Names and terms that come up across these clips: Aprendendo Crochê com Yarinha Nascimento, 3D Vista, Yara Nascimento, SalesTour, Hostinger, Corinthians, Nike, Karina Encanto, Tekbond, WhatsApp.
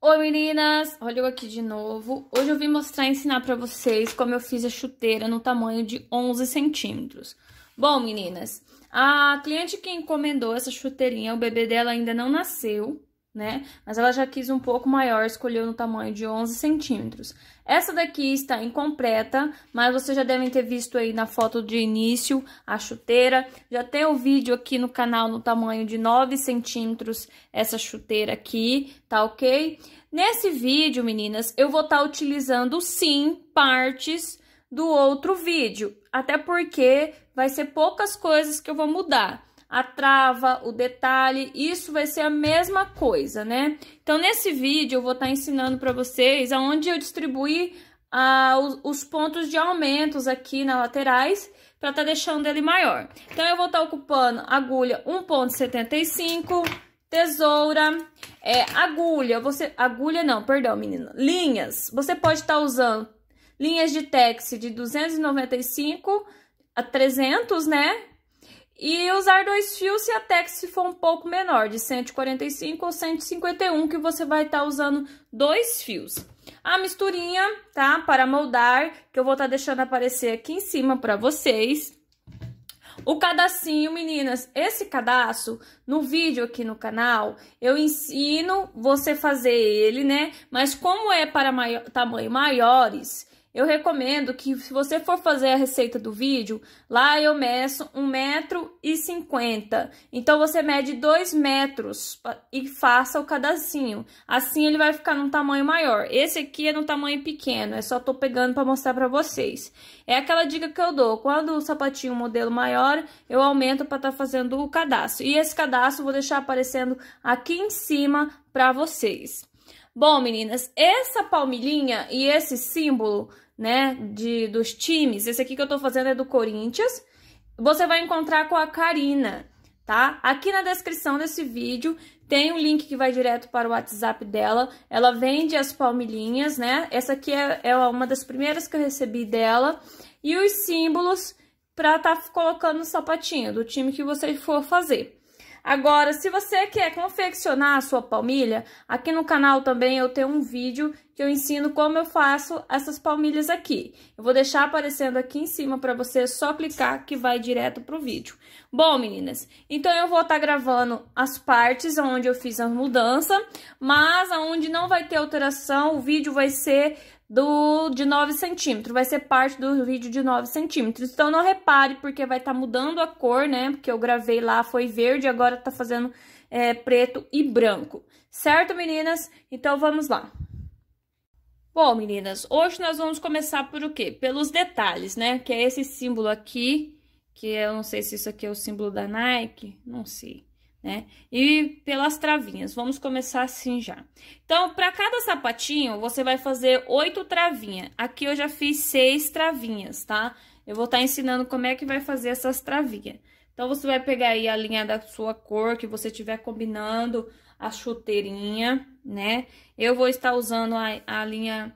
Oi meninas, olha eu aqui de novo. Hoje eu vim mostrar e ensinar pra vocês como eu fiz a chuteira no tamanho de 11 centímetros. Bom meninas, a cliente que encomendou essa chuteirinha, o bebê dela ainda não nasceu, né? Mas ela já quis um pouco maior, escolheu no tamanho de 11 centímetros. Essa daqui está incompleta, mas vocês já devem ter visto aí na foto de início a chuteira. Já tem o vídeo aqui no canal no tamanho de 9 centímetros essa chuteira aqui, tá ok? Nesse vídeo, meninas, eu vou estar utilizando, sim, partes do outro vídeo. Até porque vai ser poucas coisas que eu vou mudar. A trava, o detalhe, isso vai ser a mesma coisa, né? Então, nesse vídeo, eu vou estar ensinando para vocês aonde eu distribuí os pontos de aumentos aqui nas laterais para estar deixando ele maior. Então, eu vou estar ocupando agulha 1,75, tesoura, linhas. Você pode estar usando linhas de tex de 295 a 300, né? E usar 2 fios se a tex for um pouco menor, de 145 ou 151, que você vai estar usando 2 fios. A misturinha, tá? Para moldar, que eu vou estar deixando aparecer aqui em cima para vocês. O cadarcinho, meninas, esse cadarço, no vídeo aqui no canal, eu ensino você fazer ele, né? Mas como é para tamanho maiores... Eu recomendo que, se você for fazer a receita do vídeo, lá eu meço 1,50 m. Então, você mede 2 metros e faça o cadarcinho. Assim, ele vai ficar num tamanho maior. Esse aqui é num tamanho pequeno, é só tô pegando para mostrar para vocês. É aquela dica que eu dou, quando o sapatinho modelo maior, eu aumento para estar fazendo o cadarço. E esse cadarço eu vou deixar aparecendo aqui em cima para vocês. Bom, meninas, essa palmilhinha e esse símbolo, né, dos times, esse aqui que eu tô fazendo é do Corinthians, você vai encontrar com a Karina, tá? Aqui na descrição desse vídeo tem um link que vai direto para o WhatsApp dela, ela vende as palmilhinhas, né? Essa aqui é uma das primeiras que eu recebi dela, e os símbolos pra tá colocando no sapatinho do time que você for fazer. Agora, se você quer confeccionar a sua palmilha, aqui no canal também eu tenho um vídeo que eu ensino como eu faço essas palmilhas aqui. Eu vou deixar aparecendo aqui em cima para você, só clicar que vai direto pro vídeo. Bom, meninas, então eu vou estar gravando as partes onde eu fiz a mudança, mas onde não vai ter alteração, o vídeo vai ser de 9 centímetros, vai ser parte do vídeo de 9 centímetros. Então, não repare, porque vai estar mudando a cor, né? Porque eu gravei lá, foi verde, agora tá fazendo preto e branco. Certo, meninas? Então, vamos lá. Bom, meninas, hoje nós vamos começar por o quê? Pelos detalhes, né? Que é esse símbolo aqui, que eu não sei se isso aqui é o símbolo da Nike, não sei. Né? E pelas travinhas, vamos começar assim já. Então, para cada sapatinho, você vai fazer 8 travinhas. Aqui eu já fiz 6 travinhas, tá? Eu vou estar ensinando como é que vai fazer essas travinhas. Então, você vai pegar aí a linha da sua cor, que você tiver combinando a chuteirinha, né? Eu vou estar usando a linha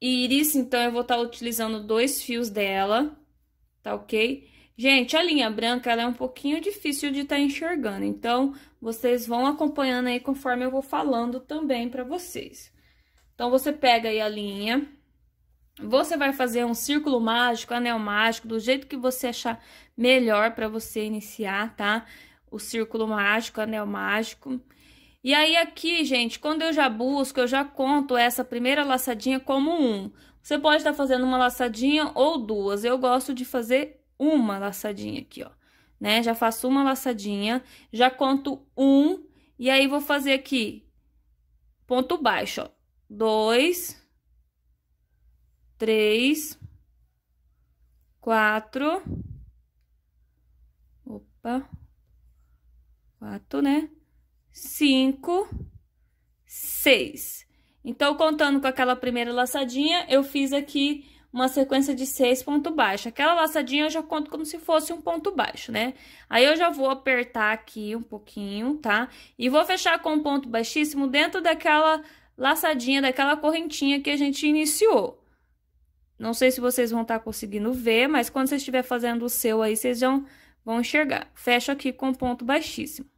íris, então, eu vou estar utilizando 2 fios dela, tá ok? Gente, a linha branca, ela é um pouquinho difícil de estar enxergando, então, vocês vão acompanhando aí conforme eu vou falando também pra vocês. Então, você pega aí a linha, você vai fazer um círculo mágico, anel mágico, do jeito que você achar melhor pra você iniciar, tá? O círculo mágico, anel mágico. E aí, aqui, gente, quando eu já busco, eu já conto essa primeira laçadinha como 1. Você pode estar fazendo uma laçadinha ou 2, eu gosto de fazer uma laçadinha aqui, ó, né? Já faço uma laçadinha, já conto 1, e aí vou fazer aqui ponto baixo, ó, 2, 3, 4, opa, 4, né? 5, 6. Então, contando com aquela primeira laçadinha, eu fiz aqui uma sequência de 6 pontos baixos. Aquela laçadinha eu já conto como se fosse um ponto baixo, né? Aí eu já vou apertar aqui um pouquinho, tá? E vou fechar com um ponto baixíssimo dentro daquela laçadinha, daquela correntinha que a gente iniciou. Não sei se vocês vão estar conseguindo ver, mas quando você estiver fazendo o seu aí, vocês vão enxergar. Fecho aqui com um ponto baixíssimo,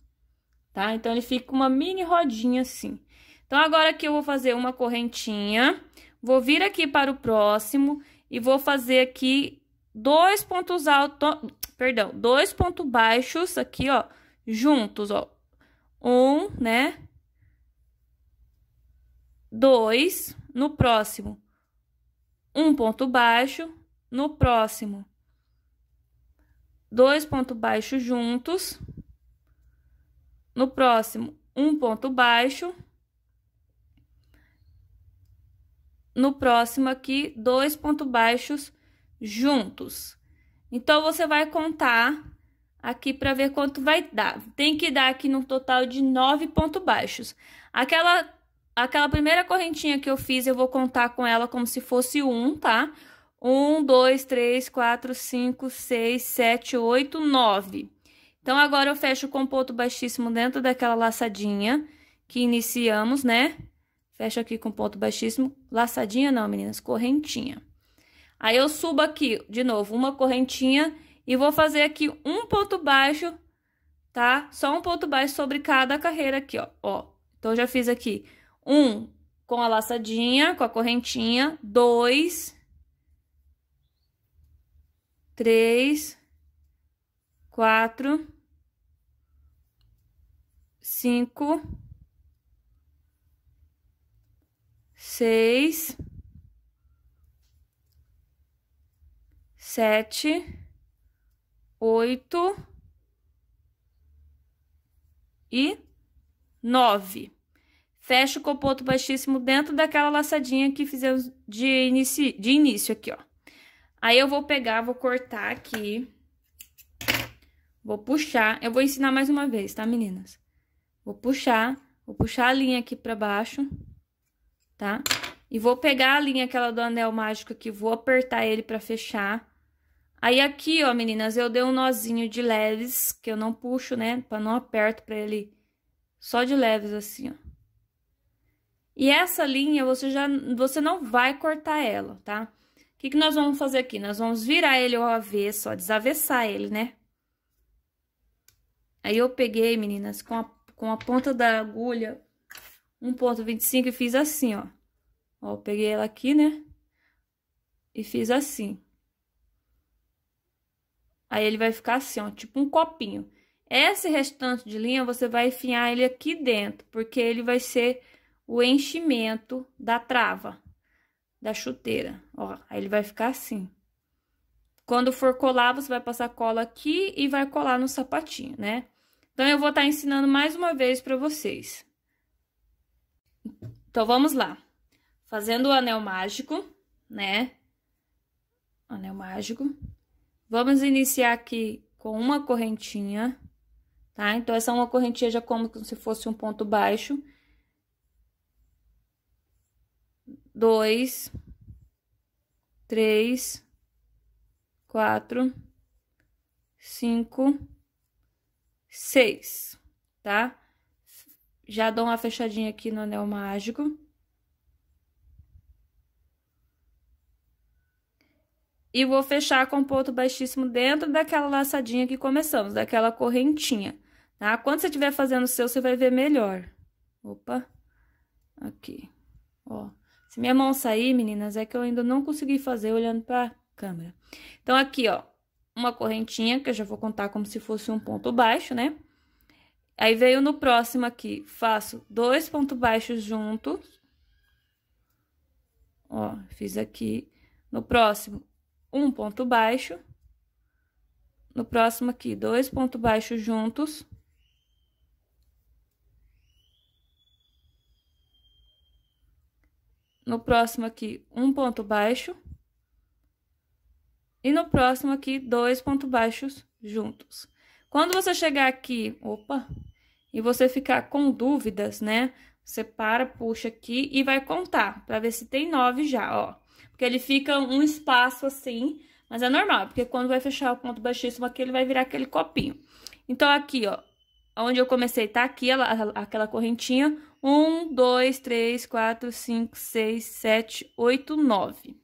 tá? Então, ele fica uma mini rodinha assim. Então, agora aqui eu vou fazer uma correntinha, vou vir aqui para o próximo e vou fazer aqui 2 pontos altos, perdão, 2 pontos baixos aqui, ó, juntos, ó. 1, né? 2, no próximo. 1 ponto baixo, no próximo. 2 pontos baixos juntos, no próximo 1 ponto baixo, no próximo aqui 2 pontos baixos juntos. Então, você vai contar aqui para ver quanto vai dar. Tem que dar aqui no total de 9 pontos baixos. Aquela primeira correntinha que eu fiz, eu vou contar com ela como se fosse 1, tá? 1, 2, 3, 4, 5, 6, 7, 8, 9. Então, agora eu fecho com ponto baixíssimo dentro daquela laçadinha que iniciamos, né? Fecho aqui com ponto baixíssimo. Laçadinha não, meninas, correntinha. Aí, eu subo aqui, de novo, uma correntinha e vou fazer aqui um ponto baixo, tá? Só um ponto baixo sobre cada carreira aqui, ó. Então, eu já fiz aqui. 1 com a laçadinha, com a correntinha, 2, 3, 4, 5, 6, 7, 8 e 9. Fecho com ponto baixíssimo dentro daquela laçadinha que fizemos de início aqui, ó. Aí, eu vou pegar, vou cortar aqui, vou puxar. Eu vou ensinar mais uma vez, tá, meninas? Vou puxar a linha aqui pra baixo, tá? E vou pegar a linha, aquela do anel mágico aqui, vou apertar ele pra fechar. Aí, aqui, ó, meninas, eu dei um nozinho de leves, que eu não puxo, né? Não aperto pra ele, só de leves assim, ó. E essa linha, você não vai cortar ela, tá? O que que nós vamos fazer aqui? Nós vamos virar ele ao avesso, ó, desavessar ele, né? Aí, eu peguei, meninas, com a ponta da agulha, 1,25 e fiz assim, ó. Ó, eu peguei ela aqui, né? E fiz assim. Aí, ele vai ficar assim, ó, tipo um copinho. Esse restante de linha, você vai enfiar ele aqui dentro, porque ele vai ser o enchimento da trava, da chuteira, ó. Aí, ele vai ficar assim. Quando for colar, você vai passar cola aqui e vai colar no sapatinho, né? Então, eu vou estar ensinando mais uma vez pra vocês. Então, vamos lá. Fazendo o anel mágico, né? Anel mágico. Vamos iniciar aqui com uma correntinha, tá? Então, essa é uma correntinha já como se fosse um ponto baixo. 2, 3, 4, 5, 6, tá? Já dou uma fechadinha aqui no anel mágico. E vou fechar com ponto baixíssimo dentro daquela laçadinha que começamos, daquela correntinha, tá? Quando você estiver fazendo o seu, você vai ver melhor. Opa, aqui, ó. Se minha mão sair, meninas, é que eu ainda não consegui fazer olhando pra câmera. Então, aqui, ó, uma correntinha, que eu já vou contar como se fosse um ponto baixo, né? Aí, veio no próximo aqui, faço 2 pontos baixos juntos. Ó, fiz aqui. No próximo, 1 ponto baixo. No próximo aqui, 2 pontos baixos juntos. No próximo aqui, 1 ponto baixo. E no próximo aqui, 2 pontos baixos juntos. Quando você chegar aqui, opa, e você ficar com dúvidas, né? Você para, puxa aqui e vai contar, pra ver se tem 9 já, ó. Porque ele fica um espaço assim, mas é normal, porque quando vai fechar o ponto baixíssimo aqui, ele vai virar aquele copinho. Então, aqui, ó, onde eu comecei, tá aqui aquela correntinha. 1, 2, 3, 4, 5, 6, 7, 8, 9.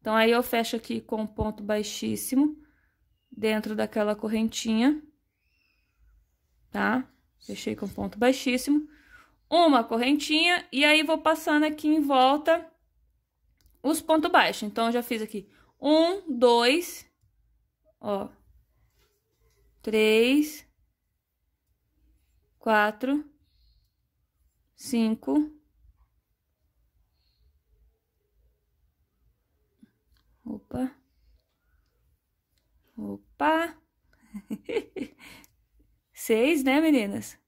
Então, aí eu fecho aqui com um ponto baixíssimo dentro daquela correntinha, tá? Fechei com ponto baixíssimo. Uma correntinha, e aí vou passando aqui em volta os pontos baixos. Então, eu já fiz aqui 1, 2, ó, 3, 4, 5. Opa. Opa. 6, né, meninas?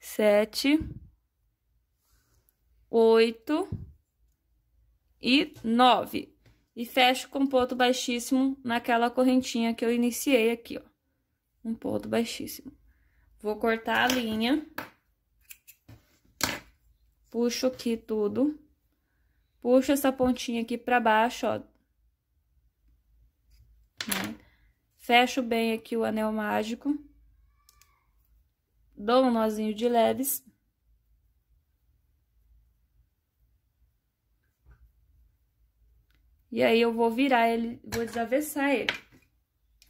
7, 8 e 9. E fecho com ponto baixíssimo naquela correntinha que eu iniciei aqui, ó. Um ponto baixíssimo. Vou cortar a linha. Puxo aqui tudo. Puxo essa pontinha aqui pra baixo, ó. Fecho bem aqui o anel mágico. Dou um nozinho de leves. E aí, eu vou virar ele, vou desavessar ele.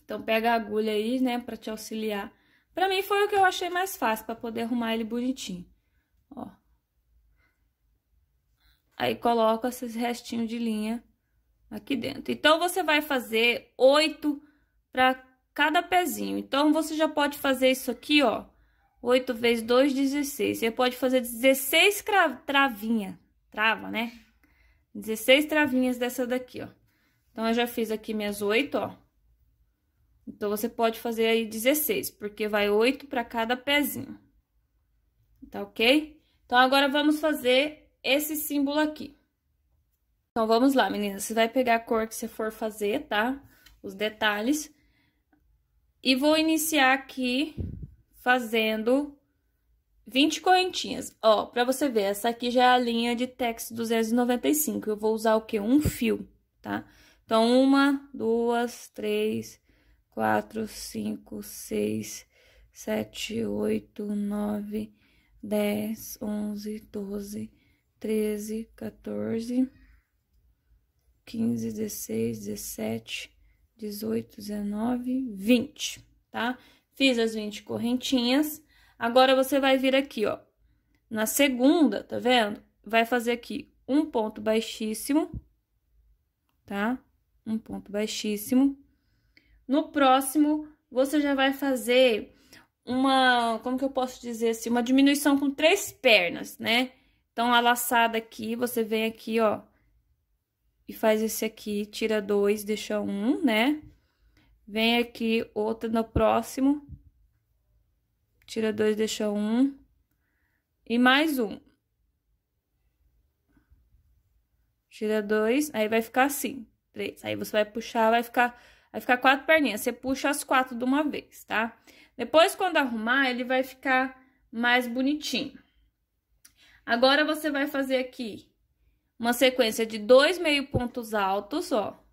Então, pega a agulha aí, né, pra te auxiliar. Pra mim, foi o que eu achei mais fácil, pra poder arrumar ele bonitinho. Ó. Aí, coloca esses restinhos de linha aqui dentro. Então, você vai fazer 8 pra cada pezinho. Então, você já pode fazer isso aqui, ó. 8 × 2, 16. Você pode fazer 16 trava, né? 16 travinhas dessa daqui, ó. Então, eu já fiz aqui minhas 8, ó. Então, você pode fazer aí 16, porque vai 8 pra cada pezinho. Tá ok? Então, agora, vamos fazer esse símbolo aqui. Então, vamos lá, meninas. Você vai pegar a cor que você for fazer, tá? Os detalhes. E vou iniciar aqui fazendo 20 correntinhas. Ó, pra você ver, essa aqui já é a linha de Tex 295. Eu vou usar o quê? Um fio, tá? Então, 1, 2, 3, 4, 5, 6, 7, 8, 9, 10, 11, 12, 13, 14, 15, 16, 17, 18, 19, 20, tá? Fiz as 20 correntinhas. Agora, você vai vir aqui, ó, na segunda, tá vendo? Vai fazer aqui um ponto baixíssimo, tá? Um ponto baixíssimo. No próximo, você já vai fazer uma, como que eu posso dizer assim? Uma diminuição com 3 pernas, né? Então, a laçada aqui, você vem aqui, ó, e faz esse aqui, tira 2, deixa 1, né? Vem aqui, outra no próximo... Tira 2, deixa 1. E mais 1. Tira 2, aí vai ficar assim. 3. Aí você vai puxar, vai ficar 4 perninhas. Você puxa as 4 de uma vez, tá? Depois, quando arrumar, ele vai ficar mais bonitinho. Agora, você vai fazer aqui uma sequência de 2 meio pontos altos, ó.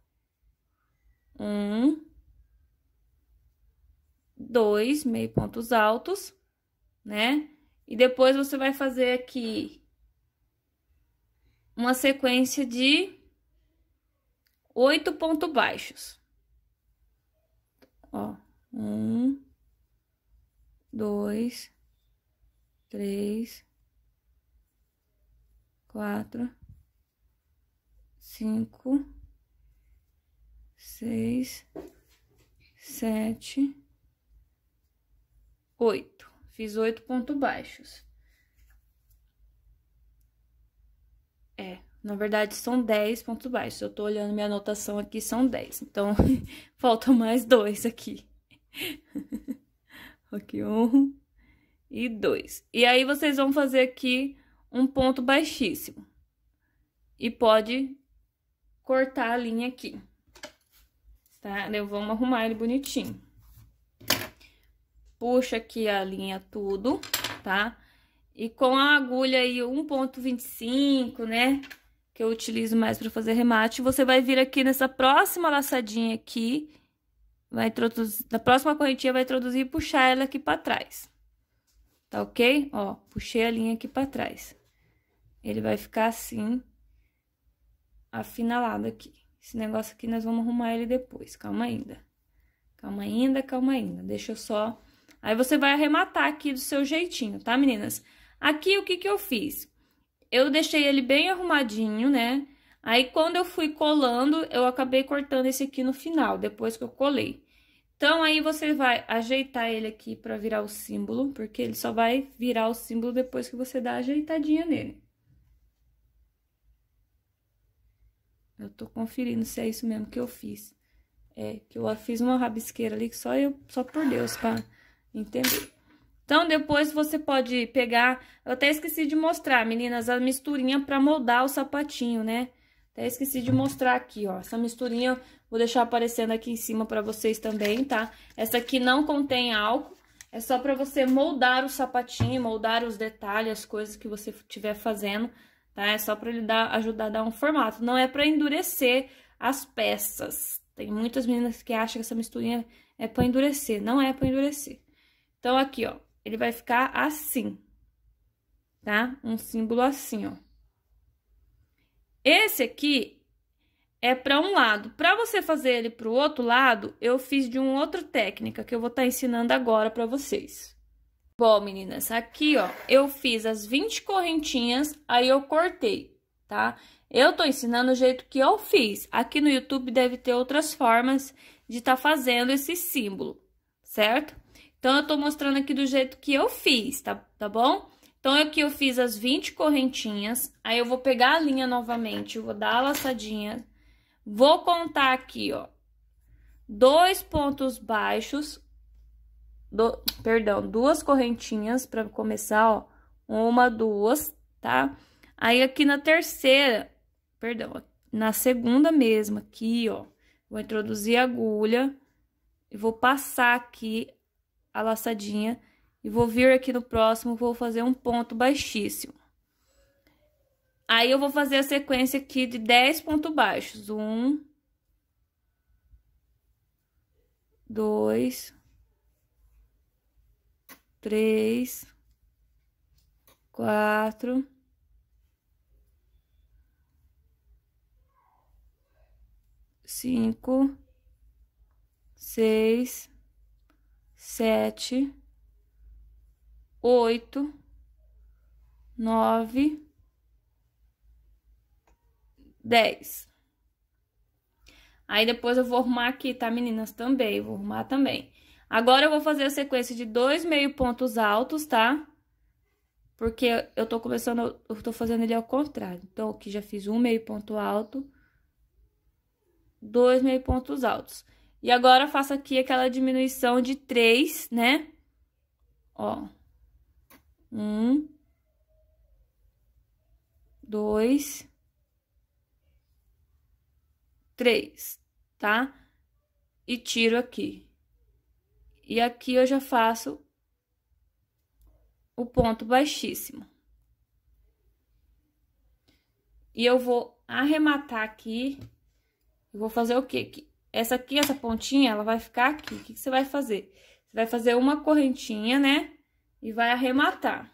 1, 2 meio pontos altos, né? E depois você vai fazer aqui uma sequência de 8 pontos baixos. Ó, 1, 2, 3, 4, 5, 6, 7, 8. Fiz 8 pontos baixos. É, na verdade, são 10 pontos baixos. Eu tô olhando minha anotação aqui, são 10. Então, faltam mais 2 aqui. Aqui, 1 e 2. E aí, vocês vão fazer aqui um ponto baixíssimo. E pode cortar a linha aqui. Tá? Vamos arrumar ele bonitinho. Puxa aqui a linha tudo, tá? E com a agulha aí 1.25, né, que eu utilizo mais para fazer remate, você vai vir aqui nessa próxima laçadinha aqui, vai introduzir, na próxima correntinha vai introduzir e puxar ela aqui para trás. Tá ok? Ó, puxei a linha aqui para trás. Ele vai ficar assim, afinalado aqui. Esse negócio aqui nós vamos arrumar ele depois, calma ainda. Calma ainda, calma ainda. Deixa eu só... Aí você vai arrematar aqui do seu jeitinho, tá, meninas? Aqui, o que que eu fiz? Eu deixei ele bem arrumadinho, né? Aí, quando eu fui colando, eu acabei cortando esse aqui no final, depois que eu colei. Então, aí você vai ajeitar ele aqui pra virar o símbolo, porque ele só vai virar o símbolo depois que você dá a ajeitadinha nele. Eu tô conferindo se é isso mesmo que eu fiz. É, que eu fiz uma rabisqueira ali, que só por Deus, tá? Entendeu? Então, depois você pode pegar... Eu até esqueci de mostrar, meninas, a misturinha pra moldar o sapatinho, né? Até esqueci de mostrar aqui, ó. Essa misturinha vou deixar aparecendo aqui em cima pra vocês também, tá? Essa aqui não contém álcool. É só pra você moldar o sapatinho, moldar os detalhes, as coisas que você estiver fazendo, tá? É só pra ele ajudar a dar um formato. Não é pra endurecer as peças. Tem muitas meninas que acham que essa misturinha é pra endurecer. Não é pra endurecer. Então, aqui, ó, ele vai ficar assim, tá? Um símbolo assim, ó. Esse aqui é pra um lado. Pra você fazer ele pro outro lado, eu fiz de uma outra técnica que eu vou estar ensinando agora pra vocês. Bom, meninas, aqui, ó, eu fiz as 20 correntinhas, aí eu cortei, tá? Eu tô ensinando o jeito que eu fiz. Aqui no YouTube deve ter outras formas de estar fazendo esse símbolo, certo? Então, eu tô mostrando aqui do jeito que eu fiz, tá bom? Então, aqui eu fiz as 20 correntinhas, aí eu vou pegar a linha novamente, eu vou dar a laçadinha, vou contar aqui, ó, 2 pontos baixos, perdão, 2 correntinhas pra começar, ó, 1, 2, tá? Aí, aqui na terceira, perdão, na segunda mesmo, aqui, ó, vou introduzir a agulha e vou passar aqui a laçadinha e vou vir aqui no próximo, vou fazer um ponto baixíssimo. Aí, eu vou fazer a sequência aqui de 10 pontos baixos. 1, 2, 3, 4, 5, 6, 7, 8, 9, 10. Aí, depois eu vou arrumar aqui, tá, meninas? Também, vou arrumar também. Agora, eu vou fazer a sequência de 2 meio pontos altos, tá? Porque eu tô começando, eu tô fazendo ele ao contrário. Então, aqui já fiz 1 meio ponto alto, 2 meio pontos altos. E agora, eu faço aqui aquela diminuição de 3, né? Ó. 1, 2, 3, tá? E tiro aqui. E aqui eu já faço o ponto baixíssimo. E eu vou arrematar aqui. Eu vou fazer o quê aqui? Essa aqui, essa pontinha, ela vai ficar aqui. O que que você vai fazer? Você vai fazer uma correntinha, né? E vai arrematar.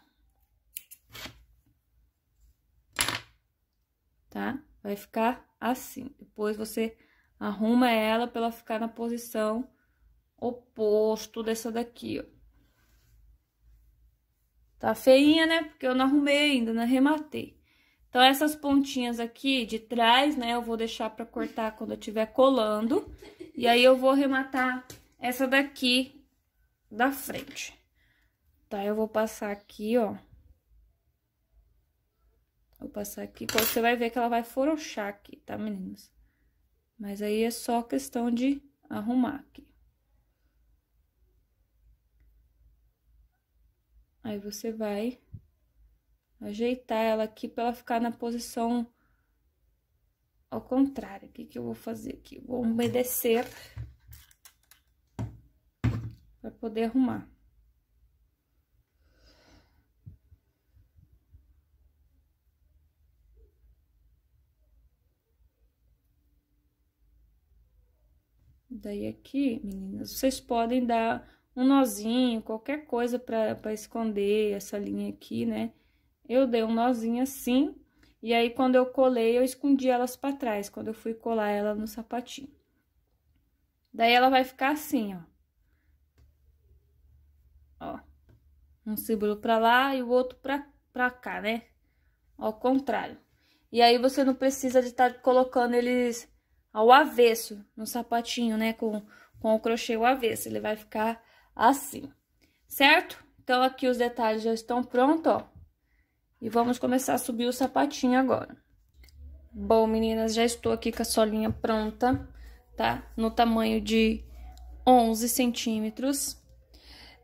Tá? Vai ficar assim. Depois, você arruma ela pra ela ficar na posição oposto dessa daqui, ó. Tá feinha, né? Porque eu não arrumei ainda, não arrematei. Então, essas pontinhas aqui de trás, né, eu vou deixar pra cortar quando eu estiver colando. E aí, eu vou arrematar essa daqui da frente. Tá? Eu vou passar aqui, ó. Vou passar aqui, você vai ver que ela vai frouxar aqui, tá, meninas? Mas aí, é só questão de arrumar aqui. Aí, você vai... ajeitar ela aqui pra ela ficar na posição ao contrário. O que que eu vou fazer aqui? Vou umedecer pra poder arrumar. Daí aqui, meninas, vocês podem dar um nozinho, qualquer coisa pra esconder essa linha aqui, né? Eu dei um nozinho assim, e aí quando eu colei, eu escondi elas pra trás, quando eu fui colar ela no sapatinho. Daí ela vai ficar assim, ó. Ó, um símbolo pra lá e o outro pra cá, né? Ao contrário. E aí você não precisa de estar colocando eles ao avesso no sapatinho, né? Com o crochê ao avesso, ele vai ficar assim, certo? Então, aqui os detalhes já estão prontos, ó. E vamos começar a subir o sapatinho agora. Bom, meninas, já estou aqui com a solinha pronta, tá? No tamanho de 11 centímetros.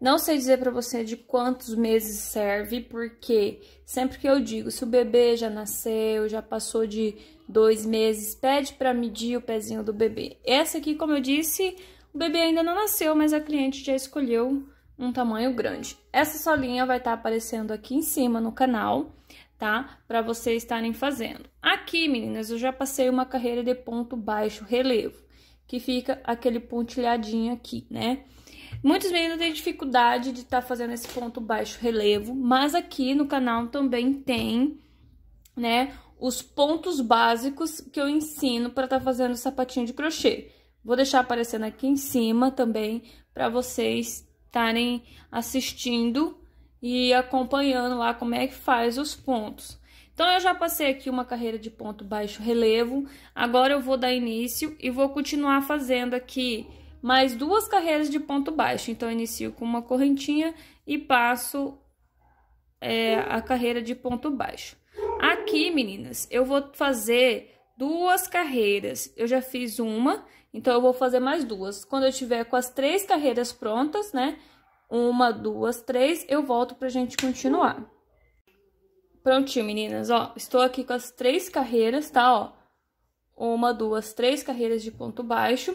Não sei dizer pra você de quantos meses serve, porque sempre que eu digo, se o bebê já nasceu, já passou de 2 meses, pede pra medir o pezinho do bebê. Essa aqui, como eu disse, o bebê ainda não nasceu, mas a cliente já escolheu um tamanho grande. Essa solinha vai estar aparecendo aqui em cima no canal, tá? Pra vocês estarem fazendo. Aqui, meninas, eu já passei uma carreira de ponto baixo relevo, que fica aquele pontilhadinho aqui, né? Muitos meninos têm dificuldade de estar fazendo esse ponto baixo relevo, mas aqui no canal também tem, né, os pontos básicos que eu ensino para estar fazendo o sapatinho de crochê. Vou deixar aparecendo aqui em cima também para vocês estarem assistindo e acompanhando lá como é que faz os pontos. Então, eu já passei aqui uma carreira de ponto baixo relevo, agora eu vou dar início e vou continuar fazendo aqui mais 2 carreiras de ponto baixo. Então, eu inicio com uma correntinha e passo a carreira de ponto baixo. Aqui, meninas, eu vou fazer 2 carreiras. Eu já fiz uma, então eu vou fazer mais 2. Quando eu tiver com as 3 carreiras prontas, né? 1, 2, 3, eu volto pra gente continuar. Prontinho, meninas, ó. Estou aqui com as 3 carreiras, tá, ó? 1, 2, 3 carreiras de ponto baixo.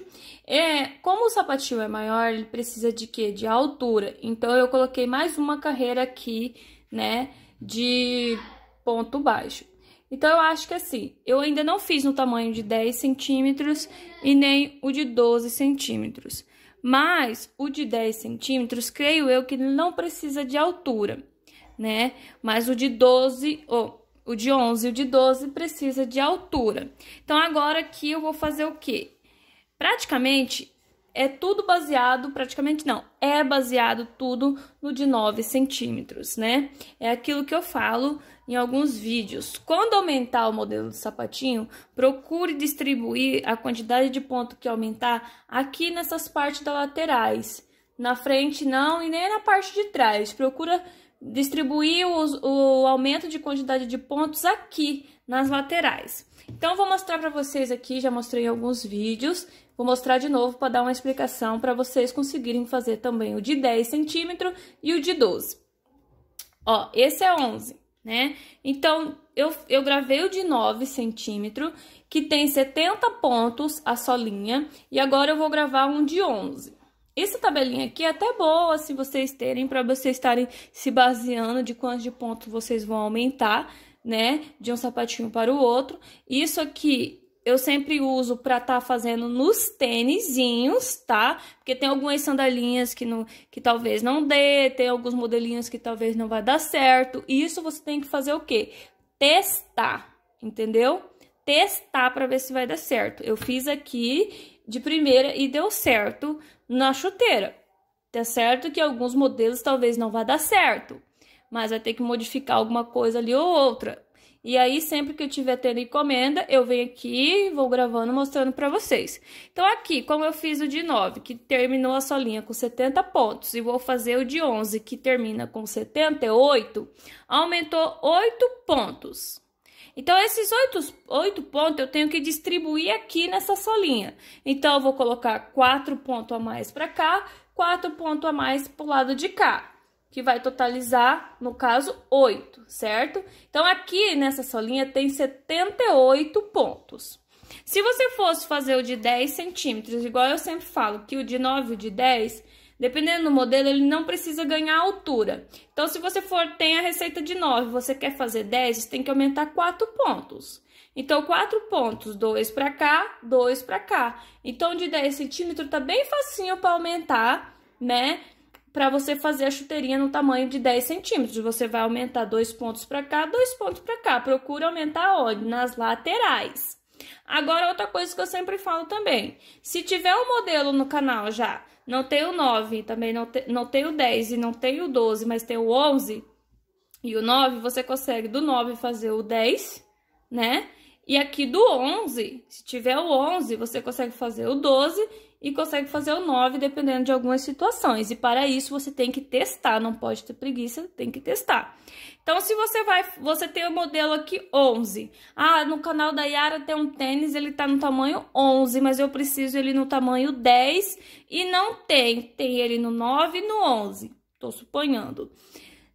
Como o sapatinho é maior, ele precisa de quê? De altura. Então, eu coloquei mais uma carreira aqui, né, de ponto baixo. Então, eu acho que assim, eu ainda não fiz no tamanho de 10 centímetros e nem o de 12 centímetros. Mas, o de 10 centímetros, creio eu que ele não precisa de altura, né? Mas o de 12... O de 11 e o de 12 precisa de altura. Então, agora aqui eu vou fazer o quê? É baseado tudo no de 9 centímetros, né? É aquilo que eu falo em alguns vídeos. Quando aumentar o modelo do sapatinho, procure distribuir a quantidade de ponto que aumentar aqui nessas partes das laterais. Na frente não e nem na parte de trás. Procura distribuir o aumento de quantidade de pontos aqui nas laterais. Então, vou mostrar para vocês aqui, já mostrei em alguns vídeos, vou mostrar de novo para dar uma explicação para vocês conseguirem fazer também o de 10 centímetros e o de 12. Ó, esse é 11, né? Então, eu gravei o de 9 centímetros, que tem 70 pontos a solinha, e agora eu vou gravar um de 11. Essa tabelinha aqui é até boa se vocês terem, para vocês estarem se baseando de quantos de pontos vocês vão aumentar, né? De um sapatinho para o outro. Isso aqui eu sempre uso para estar fazendo nos tênisinhos, tá? Porque tem algumas sandalinhas que talvez não dê, tem alguns modelinhos que talvez não vai dar certo. E isso você tem que fazer o quê? Testar, entendeu? Testar para ver se vai dar certo. Eu fiz aqui de primeira e deu certo na chuteira. Tá certo que alguns modelos talvez não vá dar certo, mas vai ter que modificar alguma coisa ali ou outra. E aí, sempre que eu tiver tendo encomenda, eu venho aqui, vou gravando, mostrando pra vocês. Então, aqui, como eu fiz o de 9, que terminou a solinha com 70 pontos, e vou fazer o de 11, que termina com 78, aumentou 8 pontos. Então, esses 8 pontos eu tenho que distribuir aqui nessa solinha. Então, eu vou colocar 4 pontos a mais para cá, 4 pontos a mais pro lado de cá, que vai totalizar, no caso, 8, certo? Então, aqui nessa solinha tem 78 pontos. Se você fosse fazer o de 10 centímetros, igual eu sempre falo, que o de 9 e o de 10, dependendo do modelo, ele não precisa ganhar altura. Então, se você tem a receita de 9, você quer fazer 10, você tem que aumentar 4 pontos. Então, 4 pontos, 2 para cá, 2 para cá. Então, de 10 centímetros tá bem facinho para aumentar, né? Para você fazer a chuteirinha no tamanho de 10 centímetros. Você vai aumentar 2 pontos para cá, 2 pontos para cá. Procura aumentar onde? Nas laterais. Agora, outra coisa que eu sempre falo também. Se tiver um modelo no canal já, não tem o 9, também não tem o 10 e não tem o 12, mas tem o 11 e o 9, você consegue do 9 fazer o 10, né? E aqui do 11, se tiver o 11, você consegue fazer o 12 e consegue fazer o 9, dependendo de algumas situações. E para isso, você tem que testar, não pode ter preguiça, tem que testar. Então, se você tem o modelo aqui 11. Ah, no canal da Yara tem um tênis, ele tá no tamanho 11, mas eu preciso ele no tamanho 10 e não tem. Tem ele no 9 e no 11, tô suponhando.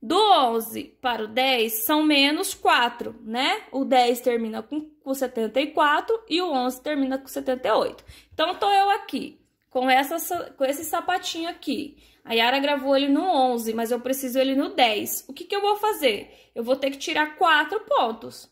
Do 11 para o 10 são menos 4, né? O 10 termina com 74 e o 11 termina com 78. Então, tô eu aqui com esse sapatinho aqui. A Yara gravou ele no 11, mas eu preciso ele no 10. O que que eu vou fazer? Eu vou ter que tirar 4 pontos,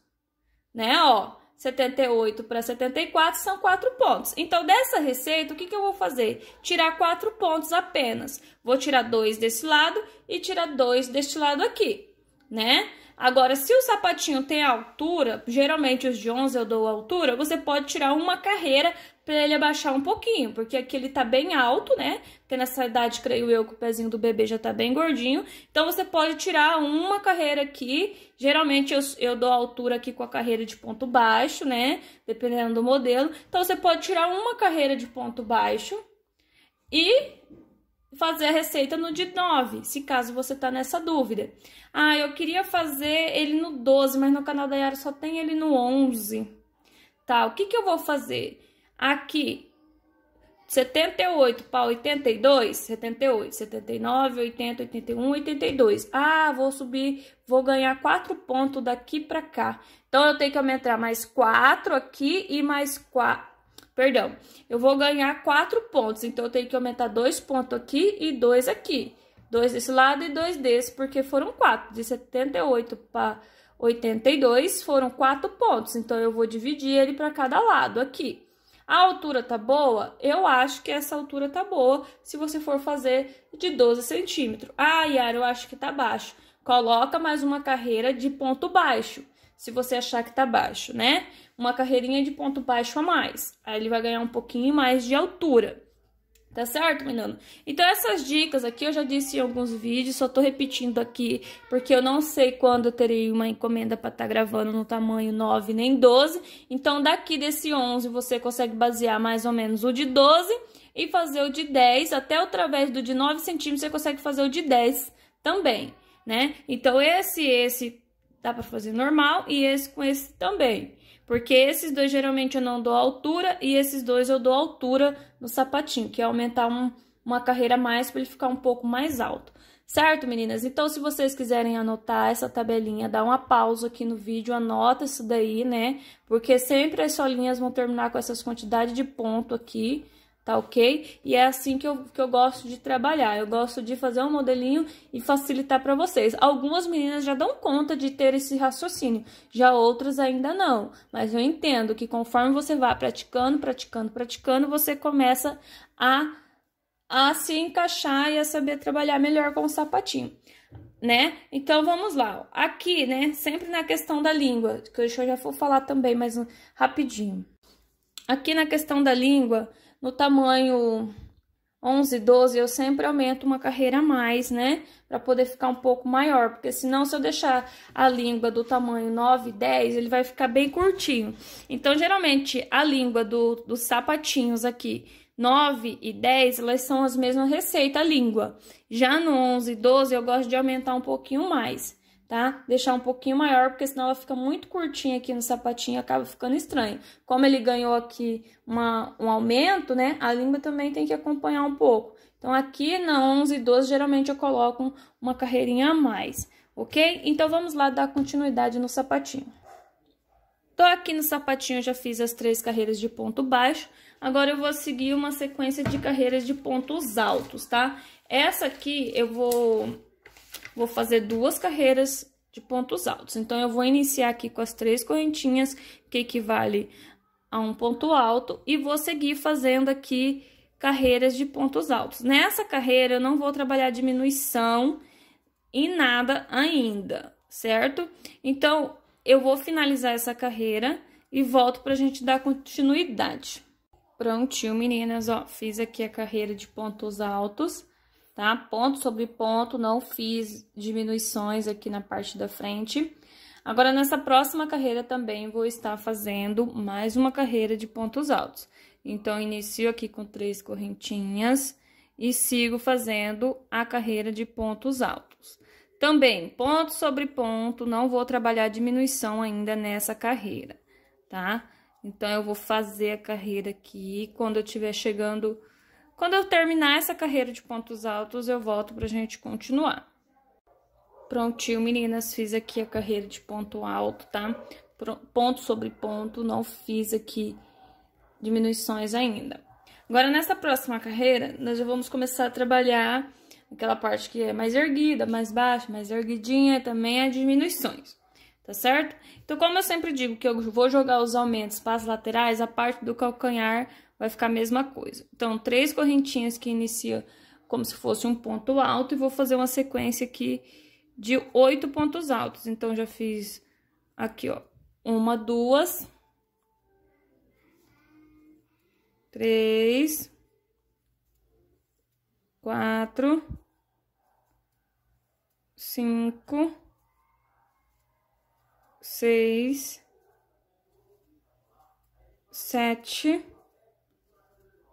né? Ó, 78 para 74 são 4 pontos. Então, dessa receita, o que que eu vou fazer? Tirar 4 pontos apenas. Vou tirar 2 desse lado e tirar 2 deste lado aqui, né? Agora, se o sapatinho tem altura, geralmente os de 11 eu dou altura, você pode tirar uma carreira para ele abaixar um pouquinho, porque aqui ele tá bem alto, né? Porque nessa idade, creio eu, que o pezinho do bebê já tá bem gordinho. Então, você pode tirar uma carreira aqui. Geralmente, eu dou altura aqui com a carreira de ponto baixo, né? Dependendo do modelo. Então, você pode tirar uma carreira de ponto baixo e fazer a receita no de 9, se caso você tá nessa dúvida. Ah, eu queria fazer ele no 12, mas no canal da Yara só tem ele no 11. Tá, o que que eu vou fazer? Aqui, 78 para 82, 78, 79, 80, 81, 82. Ah, vou subir, vou ganhar 4 pontos daqui pra cá. Então, eu tenho que aumentar mais 4 aqui e mais 4. Perdão, eu vou ganhar 4 pontos, então eu tenho que aumentar 2 pontos aqui e 2 aqui. 2 desse lado e 2 desse, porque foram 4. De 78 para 82 foram 4 pontos, então eu vou dividir ele para cada lado aqui. A altura tá boa? Eu acho que essa altura tá boa se você for fazer de 12 centímetros. Ah, Yara, eu acho que tá baixo. Coloca mais uma carreira de ponto baixo, se você achar que tá baixo, né? Uma carreirinha de ponto baixo a mais. Aí ele vai ganhar um pouquinho mais de altura. Tá certo, menino? Então, essas dicas aqui eu já disse em alguns vídeos, só tô repetindo aqui, porque eu não sei quando eu terei uma encomenda pra tá gravando no tamanho 9 nem 12. Então, daqui desse 11, você consegue basear mais ou menos o de 12 e fazer o de 10. Até através do de 9 centímetros, você consegue fazer o de 10 também, né? Então, esse dá pra fazer normal e esse com esse também. Porque esses dois geralmente eu não dou altura e esses dois eu dou altura no sapatinho, que é aumentar uma carreira a mais para ele ficar um pouco mais alto. Certo, meninas? Então, se vocês quiserem anotar essa tabelinha, dá uma pausa aqui no vídeo, anota isso daí, né? Porque sempre as solinhas vão terminar com essas quantidades de ponto aqui, tá ok? E é assim que eu gosto de trabalhar. Eu gosto de fazer um modelinho e facilitar para vocês. Algumas meninas já dão conta de ter esse raciocínio, já outras ainda não. Mas eu entendo que conforme você vai praticando, você começa a se encaixar e a saber trabalhar melhor com o sapatinho, né? Então, vamos lá. Aqui, né, sempre na questão da língua, que eu já vou falar também, mas rapidinho. Aqui na questão da língua, no tamanho 11, 12, eu sempre aumento uma carreira a mais, né? Pra poder ficar um pouco maior, porque senão se eu deixar a língua do tamanho 9, 10, ele vai ficar bem curtinho. Então, geralmente, a língua dos sapatinhos aqui, 9 e 10, elas são as mesmas receitas, a língua. Já no 11 e 12, eu gosto de aumentar um pouquinho mais, tá? Deixar um pouquinho maior, porque senão ela fica muito curtinha aqui no sapatinho e acaba ficando estranho. Como ele ganhou aqui um aumento, né? A língua também tem que acompanhar um pouco. Então, aqui na 11 e 12, geralmente eu coloco uma carreirinha a mais, ok? Então, vamos lá dar continuidade no sapatinho. Tô aqui no sapatinho, eu já fiz as 3 carreiras de ponto baixo. Agora, eu vou seguir uma sequência de carreiras de pontos altos, tá? Essa aqui, eu vou fazer 2 carreiras de pontos altos. Então, eu vou iniciar aqui com as 3 correntinhas, que equivale a um ponto alto, e vou seguir fazendo aqui carreiras de pontos altos. Nessa carreira, eu não vou trabalhar diminuição em nada ainda, certo? Então, eu vou finalizar essa carreira e volto pra gente dar continuidade. Prontinho, meninas, ó, fiz aqui a carreira de pontos altos, tá? Ponto sobre ponto, não fiz diminuições aqui na parte da frente. Agora, nessa próxima carreira também vou estar fazendo mais uma carreira de pontos altos. Então, inicio aqui com 3 correntinhas e sigo fazendo a carreira de pontos altos. Também, ponto sobre ponto, não vou trabalhar diminuição ainda nessa carreira, tá? Então, eu vou fazer a carreira aqui, quando eu tiver chegando... Quando eu terminar essa carreira de pontos altos, eu volto pra gente continuar. Prontinho, meninas, fiz aqui a carreira de ponto alto, tá? Ponto sobre ponto, não fiz aqui diminuições ainda. Agora, nessa próxima carreira, nós já vamos começar a trabalhar aquela parte que é mais erguida, mais baixa, mais erguidinha, também as diminuições, tá certo? Então, como eu sempre digo que eu vou jogar os aumentos para as laterais, a parte do calcanhar... vai ficar a mesma coisa. Então, 3 correntinhas que inicia como se fosse um ponto alto, e vou fazer uma sequência aqui de 8 pontos altos. Então, já fiz aqui, ó, 1, 2, 3, 4, 5, 6, 7...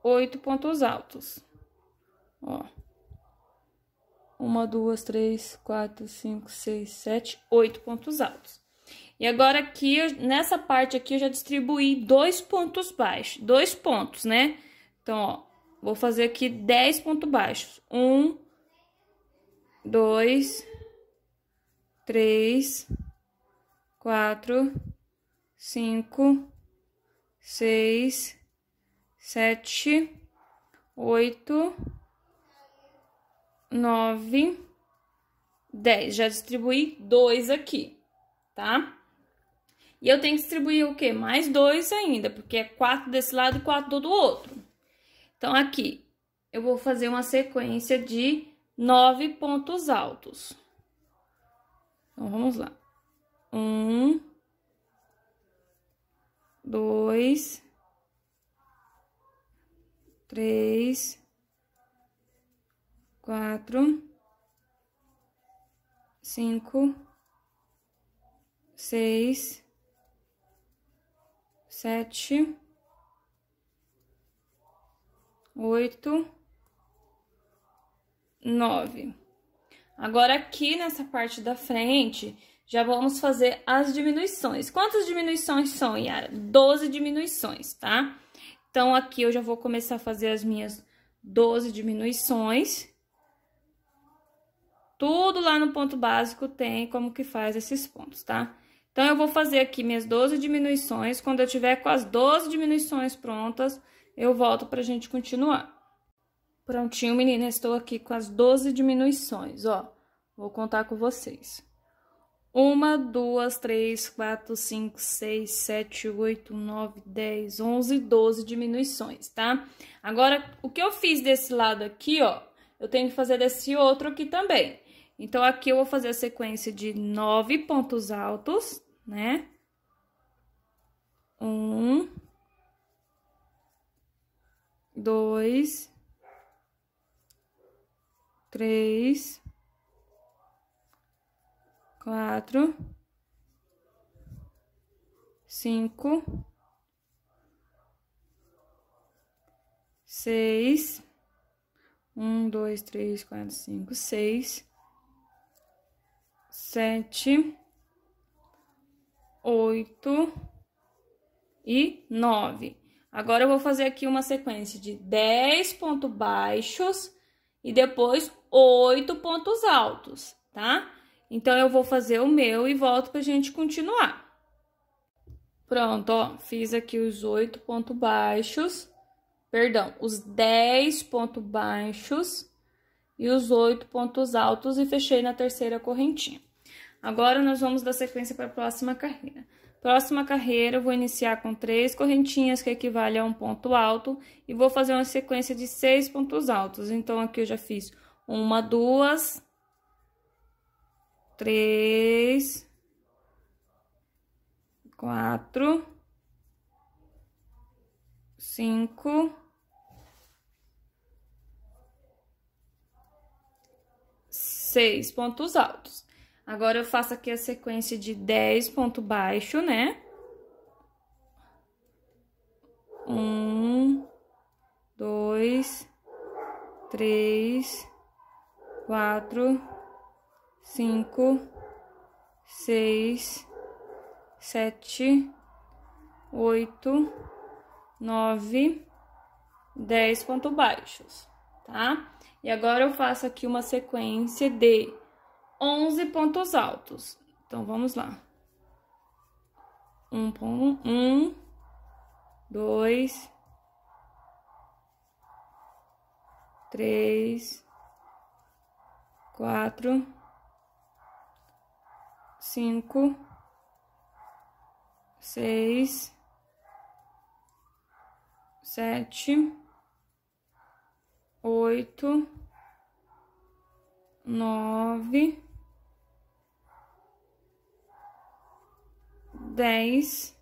8 pontos altos, ó, 1, 2, 3, 4, 5, 6, 7, 8 pontos altos. E agora aqui, nessa parte aqui, eu já distribuí 2 pontos baixos, 2 pontos, né? Então, ó, vou fazer aqui 10 pontos baixos, 1, 2, 3, 4, 5, 6, 7, 8, 9, 10. Já distribuí 2 aqui, tá? E eu tenho que distribuir o quê? Mais 2 ainda, porque é 4 desse lado e 4 do outro. Então, aqui, eu vou fazer uma sequência de 9 pontos altos. Então, vamos lá. 1, 2, 3, 4, 5, 6, 7, 8, 9. Agora, aqui nessa parte da frente, já vamos fazer as diminuições. Quantas diminuições são, Yara? 12 diminuições, tá? Então, aqui eu já vou começar a fazer as minhas 12 diminuições. Tudo lá no ponto básico tem como que faz esses pontos, tá? Então, eu vou fazer aqui minhas 12 diminuições. Quando eu tiver com as 12 diminuições prontas, eu volto pra gente continuar. Prontinho, menina, estou aqui com as 12 diminuições, ó. Vou contar com vocês. 1, 2, 3, 4, 5, 6, 7, 8, 9, 10, 11, 12 diminuições, tá? Agora, o que eu fiz desse lado aqui, ó, eu tenho que fazer desse outro aqui também. Então, aqui eu vou fazer a sequência de 9 pontos altos, né? 1, 2, 3, 4, 5, 6. 1, 2, 3, 4, 5, 6, 7, 8 e 9. Agora, eu vou fazer aqui uma sequência de 10 pontos baixos e depois 8 pontos altos, tá? Então, eu vou fazer o meu e volto pra gente continuar. Pronto, ó, fiz aqui os 8 pontos baixos, perdão, os 10 pontos baixos e os 8 pontos altos e fechei na terceira correntinha. Agora, nós vamos dar sequência para a próxima carreira. Próxima carreira, eu vou iniciar com 3 correntinhas, que equivale a um ponto alto, e vou fazer uma sequência de 6 pontos altos. Então, aqui eu já fiz 1, 2, 3, 4, 5, 6 pontos altos. Agora, eu faço aqui a sequência de 10 ponto baixo, né? 1, 2, 3, 4, 5, 6, 7, 8, 9, 10 ponto baixos, tá? E agora, eu faço aqui uma sequência de 11 pontos altos. Então, vamos lá. 1, 2, 3, 4, 5, 6, 7, 8, 9, 10,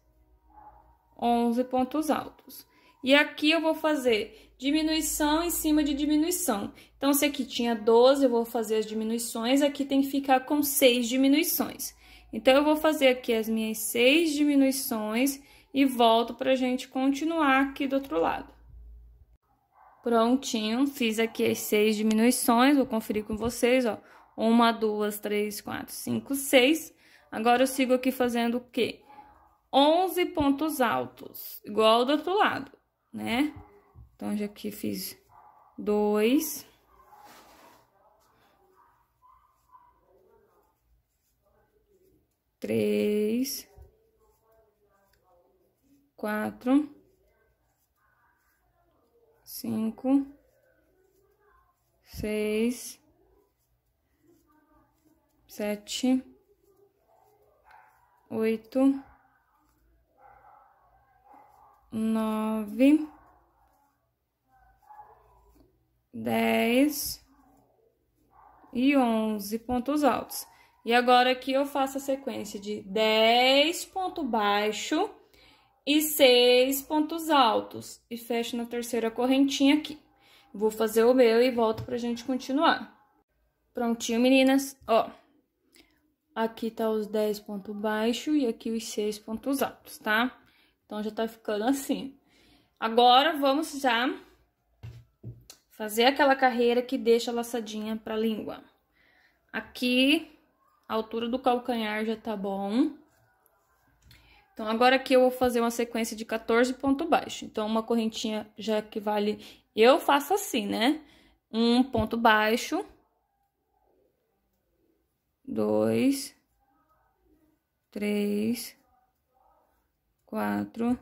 11 pontos altos. E aqui eu vou fazer diminuição em cima de diminuição. Então, se aqui tinha 12, eu vou fazer as diminuições, aqui tem que ficar com 6 diminuições. Então, eu vou fazer aqui as minhas 6 diminuições e volto pra gente continuar aqui do outro lado. Prontinho, fiz aqui as 6 diminuições, vou conferir com vocês, ó. 1, 2, 3, 4, 5, 6. Agora, eu sigo aqui fazendo o quê? 11 pontos altos, igual do outro lado, né? Então, já aqui fiz 2, 3, 4, 5, 6, 7, 8, 9, 10 e 11 pontos altos. E agora, aqui eu faço a sequência de 10 ponto baixo e 6 pontos altos. E fecho na terceira correntinha aqui. Vou fazer o meu e volto pra gente continuar. Prontinho, meninas. Ó, aqui tá os 10 pontos baixos e aqui os 6 pontos altos, tá? Então, já tá ficando assim. Agora, vamos já fazer aquela carreira que deixa a laçadinha pra língua. Aqui, a altura do calcanhar já tá bom. Então, agora aqui eu vou fazer uma sequência de 14 pontos baixos. Então, uma correntinha já equivale... Eu faço assim, né? 1 ponto baixo. 2, 3, 4,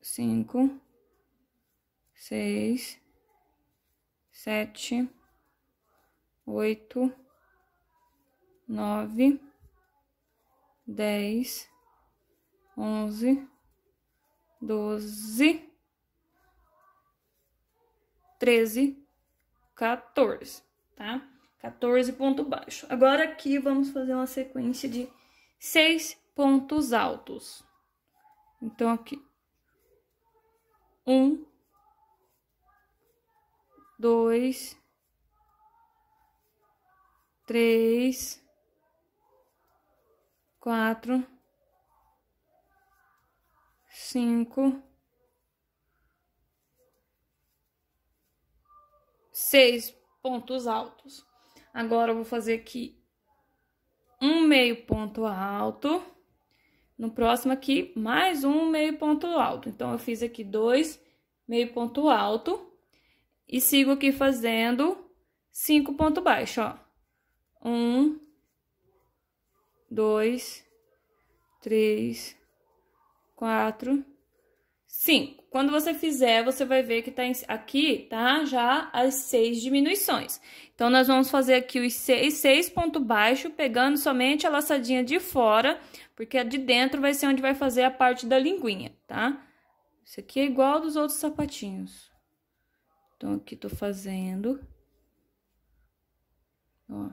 5, 6, 7, 8, 9, 10, 11, 12, 13, 14, tá? 14 pontos baixos. Agora, aqui vamos fazer uma sequência de 6 pontos altos. Então, aqui 1, 2, 3, 4, 5, 6 pontos altos. Agora, eu vou fazer aqui um meio ponto alto. No próximo aqui, mais um meio ponto alto. Então, eu fiz aqui 2 meio ponto alto. E sigo aqui fazendo 5 ponto baixo, ó. 1, 2, 3, 4, 5. Quando você fizer, você vai ver que tá aqui, tá? Já as 6 diminuições. Então, nós vamos fazer aqui os 6 pontos baixos, pegando somente a laçadinha de fora, porque a de dentro vai ser onde vai fazer a parte da linguinha, tá? Isso aqui é igual dos outros sapatinhos. Então, aqui tô fazendo, ó.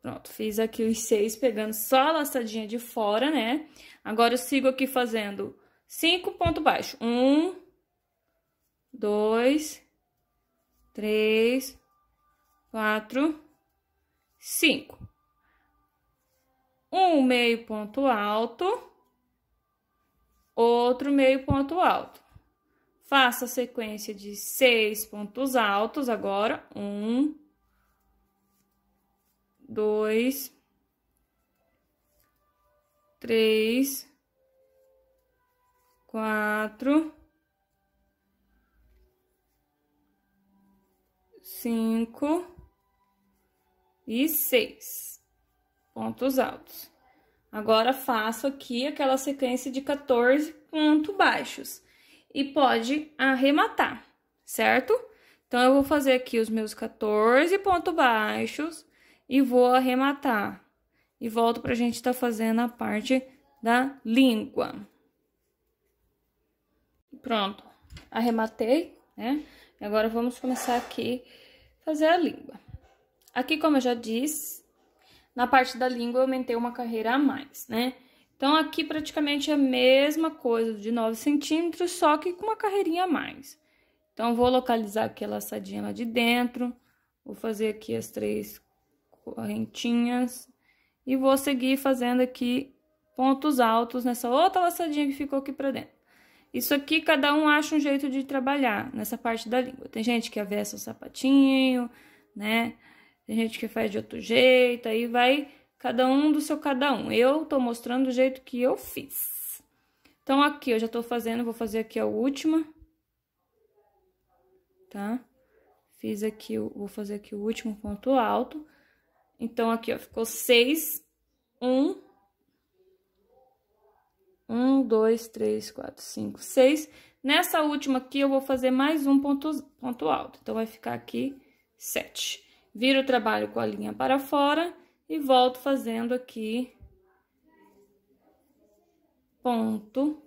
Pronto, fiz aqui os 6, pegando só a laçadinha de fora, né? Agora, eu sigo aqui fazendo 5 pontos baixos. 1, 2, 3, 4, 5. 1 meio ponto alto, outro meio ponto alto. Faça a sequência de 6 pontos altos agora. 1, 2, 3, 4, 5 e 6 pontos altos. Agora, faço aqui aquela sequência de 14 pontos baixos e pode arrematar, certo? Então, eu vou fazer aqui os meus 14 pontos baixos e vou arrematar. E volto pra gente tá fazendo a parte da língua. Pronto. Arrematei, né? E agora, vamos começar aqui fazer a língua. Aqui, como eu já disse, na parte da língua eu aumentei uma carreira a mais, né? Então, aqui praticamente é a mesma coisa de 9 centímetros, só que com uma carreirinha a mais. Então, vou localizar aqui a laçadinha lá de dentro. Vou fazer aqui as 3 correntinhas e vou seguir fazendo aqui pontos altos nessa outra laçadinha que ficou aqui pra dentro. Isso aqui, cada um acha um jeito de trabalhar nessa parte da língua. Tem gente que avessa o sapatinho, né? Tem gente que faz de outro jeito, aí vai cada um do seu cada um. Eu tô mostrando o jeito que eu fiz. Então, aqui eu já tô fazendo, vou fazer aqui a última, tá? Fiz aqui, vou fazer aqui o último ponto alto. Então, aqui, ó, ficou 6, 1, 2, 3, 4, 5, 6. Nessa última aqui, eu vou fazer mais um ponto alto. Então, vai ficar aqui 7. Viro o trabalho com a linha para fora e volto fazendo aqui ponto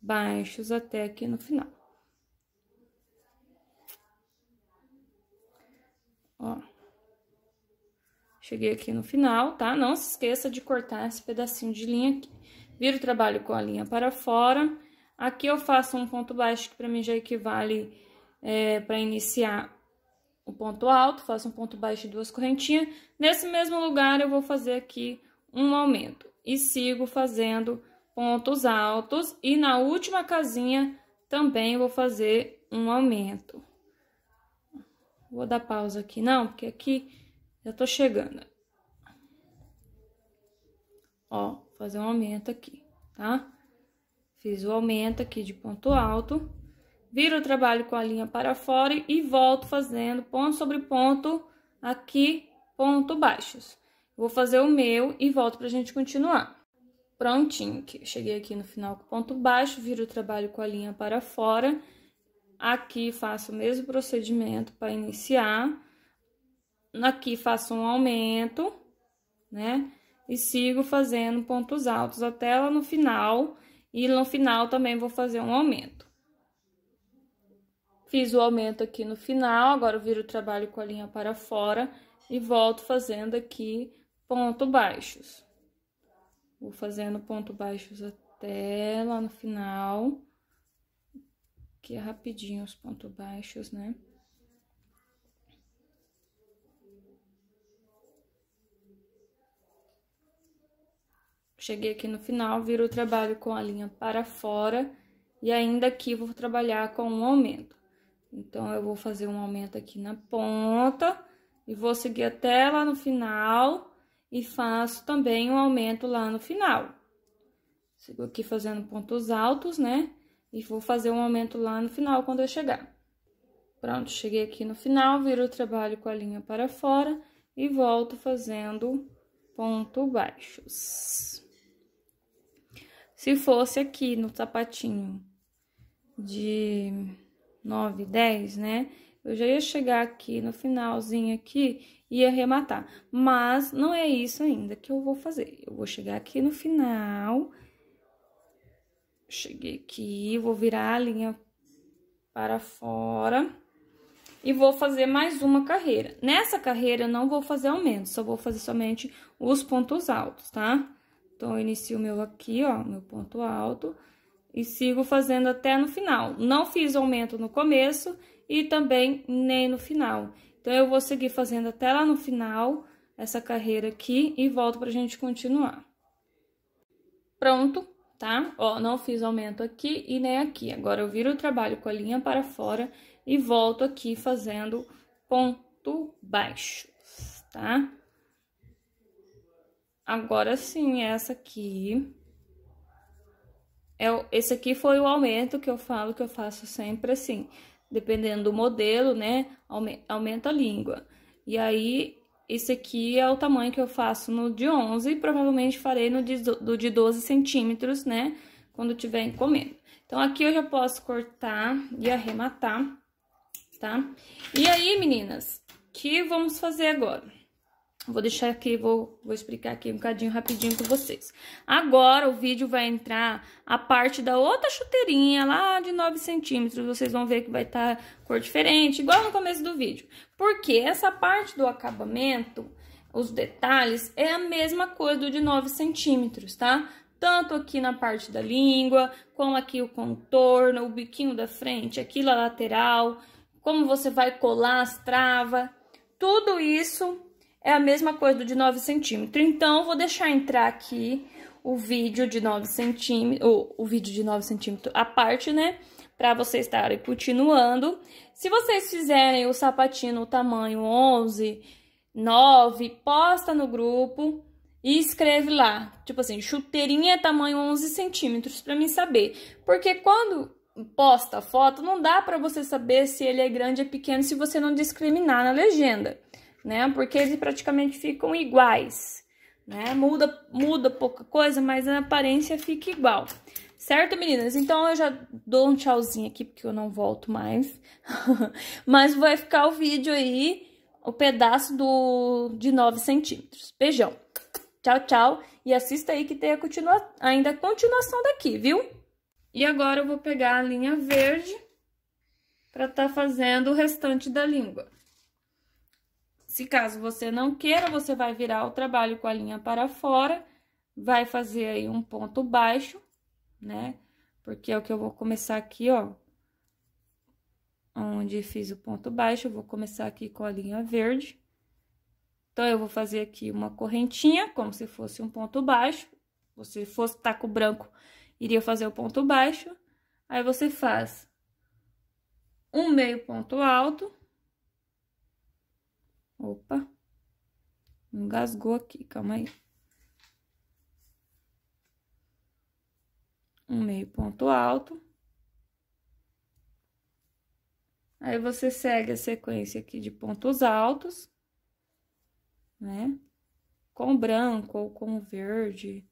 baixos até aqui no final. Ó, cheguei aqui no final, tá? Não se esqueça de cortar esse pedacinho de linha aqui. Viro o trabalho com a linha para fora. Aqui eu faço um ponto baixo que para mim já equivale para iniciar um ponto alto, faço um ponto baixo e 2 correntinhas. Nesse mesmo lugar, eu vou fazer aqui um aumento. E sigo fazendo pontos altos. E na última casinha, também vou fazer um aumento. Vou dar pausa aqui, não, porque aqui já tô chegando. Ó, fazer um aumento aqui, tá? Fiz o aumento aqui de ponto alto. Viro o trabalho com a linha para fora e volto fazendo ponto sobre ponto, aqui, ponto baixos. Vou fazer o meu e volto pra gente continuar. Prontinho, cheguei aqui no final com ponto baixo, viro o trabalho com a linha para fora. Aqui faço o mesmo procedimento para iniciar. Aqui faço um aumento, né? E sigo fazendo pontos altos até lá no final. E no final também vou fazer um aumento. Fiz o aumento aqui no final, agora eu viro o trabalho com a linha para fora e volto fazendo aqui ponto baixos. Vou fazendo ponto baixos até lá no final. Aqui é rapidinho os pontos baixos, né? Cheguei aqui no final, viro o trabalho com a linha para fora e ainda aqui vou trabalhar com um aumento. Então, eu vou fazer um aumento aqui na ponta e vou seguir até lá no final e faço também um aumento lá no final. Sigo aqui fazendo pontos altos, né? E vou fazer um aumento lá no final quando eu chegar. Pronto, cheguei aqui no final, viro o trabalho com a linha para fora e volto fazendo ponto baixos. Se fosse aqui no sapatinho de 9, 10, né? Eu já ia chegar aqui no finalzinho aqui e ia arrematar. Mas não é isso ainda que eu vou fazer. Eu vou chegar aqui no final. Cheguei aqui, vou virar a linha para fora. E vou fazer mais uma carreira. Nessa carreira, eu não vou fazer aumento, só vou fazer somente os pontos altos, tá? Então, eu inicio o meu aqui, ó, meu ponto alto. E sigo fazendo até no final. Não fiz aumento no começo e também nem no final. Então, eu vou seguir fazendo até lá no final, essa carreira aqui, e volto pra gente continuar. Pronto, tá? Ó, não fiz aumento aqui e nem aqui. Agora, eu viro o trabalho com a linha para fora e volto aqui fazendo ponto baixo, tá? Agora sim, essa aqui. Esse aqui foi o aumento que eu falo que eu faço sempre assim. Dependendo do modelo, né? Aumenta a língua. E aí, esse aqui é o tamanho que eu faço no de 11. Provavelmente farei no de 12 centímetros, né? Quando tiver encomenda. Então, aqui eu já posso cortar e arrematar, tá? E aí, meninas, o que vamos fazer agora? Vou deixar aqui, vou explicar aqui um bocadinho rapidinho pra vocês. Agora, o vídeo vai entrar a parte da outra chuteirinha lá de 9 centímetros. Vocês vão ver que vai estar cor diferente, igual no começo do vídeo. Porque essa parte do acabamento, os detalhes, é a mesma coisa do de 9 centímetros, tá? Tanto aqui na parte da língua, como aqui o contorno, o biquinho da frente, aqui na lateral, como você vai colar as travas, tudo isso é a mesma coisa do de 9 centímetros. Então, vou deixar entrar aqui o vídeo de 9 centímetros, o vídeo de 9 centímetros a parte, né? Pra vocês estarem continuando. Se vocês fizerem o sapatinho no tamanho 11, 9, posta no grupo e escreve lá, tipo assim, chuteirinha tamanho 11 centímetros, pra mim saber. Porque quando posta a foto, não dá pra você saber se ele é grande ou pequeno, se você não discriminar na legenda, né? Porque eles praticamente ficam iguais, né? Muda pouca coisa, mas a aparência fica igual. Certo, meninas? Então, eu já dou um tchauzinho aqui, porque eu não volto mais. Mas vai ficar o vídeo aí, o pedaço de 9 centímetros. Beijão! Tchau, tchau, e assista aí que tem ainda a continuação daqui, viu? E agora eu vou pegar a linha verde pra tá fazendo o restante da língua. Se caso você não queira, você vai virar o trabalho com a linha para fora, vai fazer aí um ponto baixo, né? Porque é o que eu vou começar aqui, ó. Onde fiz o ponto baixo, eu vou começar aqui com a linha verde. Então, eu vou fazer aqui uma correntinha, como se fosse um ponto baixo. Se fosse taco branco, iria fazer o ponto baixo. Aí, você faz um meio ponto alto. Opa! Engasgou aqui, calma aí. Um meio ponto alto. Aí, você segue a sequência aqui de pontos altos, né? Com branco ou com verde,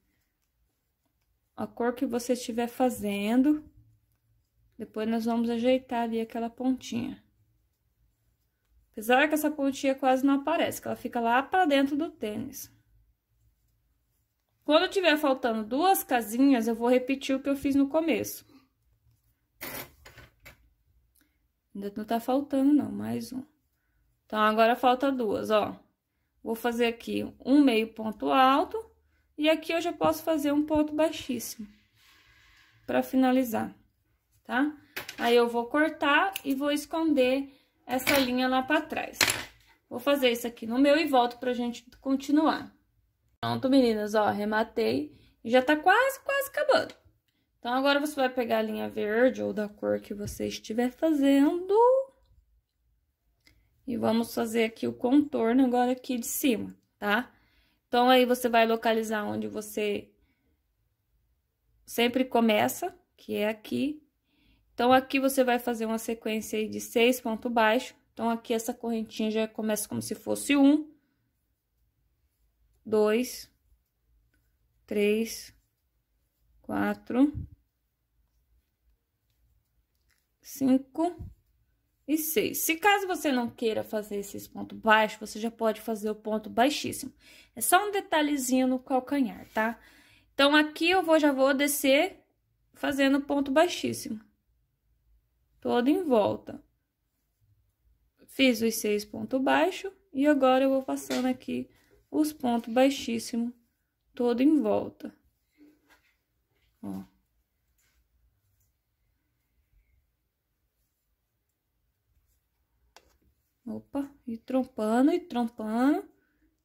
a cor que você estiver fazendo. Depois nós vamos ajeitar ali aquela pontinha. Apesar que essa pontinha quase não aparece, que ela fica lá pra dentro do tênis. Quando tiver faltando duas casinhas, eu vou repetir o que eu fiz no começo. Ainda não tá faltando não, mais um. Então, agora falta duas, ó. Vou fazer aqui um meio ponto alto, e aqui eu já posso fazer um ponto baixíssimo, pra finalizar, tá? Aí, eu vou cortar e vou esconder essa linha lá pra trás. Vou fazer isso aqui no meu e volto pra gente continuar. Pronto, meninas, ó, arrematei e já tá quase acabando. Então, agora você vai pegar a linha verde ou da cor que você estiver fazendo. E vamos fazer aqui o contorno agora aqui de cima, tá? Então, aí você vai localizar onde você sempre começa, que é aqui. Então, aqui você vai fazer uma sequência aí de 6 pontos baixos. Então, aqui essa correntinha já começa como se fosse um. dois, três, quatro, cinco e seis. Se caso você não queira fazer esses pontos baixos, você já pode fazer o ponto baixíssimo. É só um detalhezinho no calcanhar, tá? Então, aqui eu vou, já vou descer fazendo ponto baixíssimo. Todo em volta. Fiz os 6 pontos baixos e agora eu vou passando aqui os pontos baixíssimos, todo em volta. Ó. Opa, e trompando, e trompando.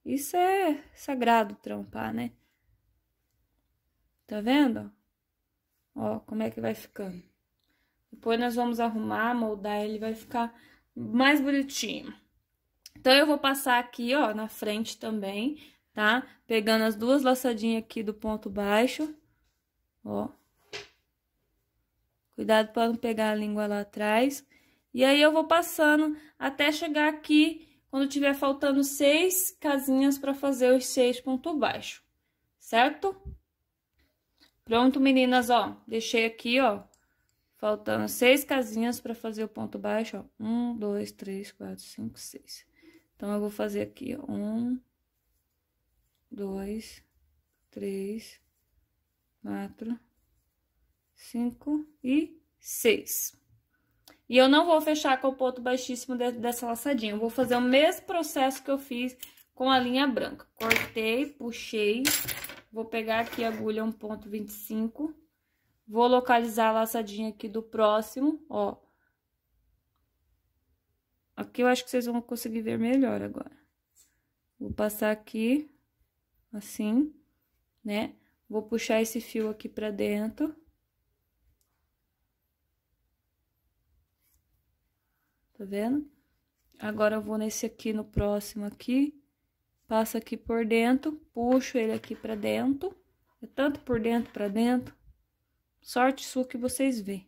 Isso é sagrado trampar, né? Tá vendo? Ó, como é que vai ficando. Depois nós vamos arrumar, moldar, ele vai ficar mais bonitinho. Então, eu vou passar aqui, ó, na frente também, tá? Pegando as duas laçadinhas aqui do ponto baixo, ó. Cuidado pra não pegar a língua lá atrás. E aí, eu vou passando até chegar aqui, quando tiver faltando 6 casinhas pra fazer os 6 pontos baixos, certo? Pronto, meninas, ó, deixei aqui, ó, faltando 6 casinhas pra fazer o ponto baixo, ó. 1, 2, 3, 4, 5, 6. Então, eu vou fazer aqui, ó, 1, 2, 3, 4, 5 e 6. E eu não vou fechar com o ponto baixíssimo dessa laçadinha, eu vou fazer o mesmo processo que eu fiz com a linha branca. Cortei, puxei... Vou pegar aqui a agulha 1.25, vou localizar a laçadinha aqui do próximo, ó. Aqui eu acho que vocês vão conseguir ver melhor agora. Vou passar aqui, assim, né? Vou puxar esse fio aqui pra dentro. Tá vendo? Agora eu vou nesse aqui, no próximo aqui. Passo aqui por dentro, puxo ele aqui pra dentro. É tanto por dentro pra dentro. Sorte sua que vocês veem.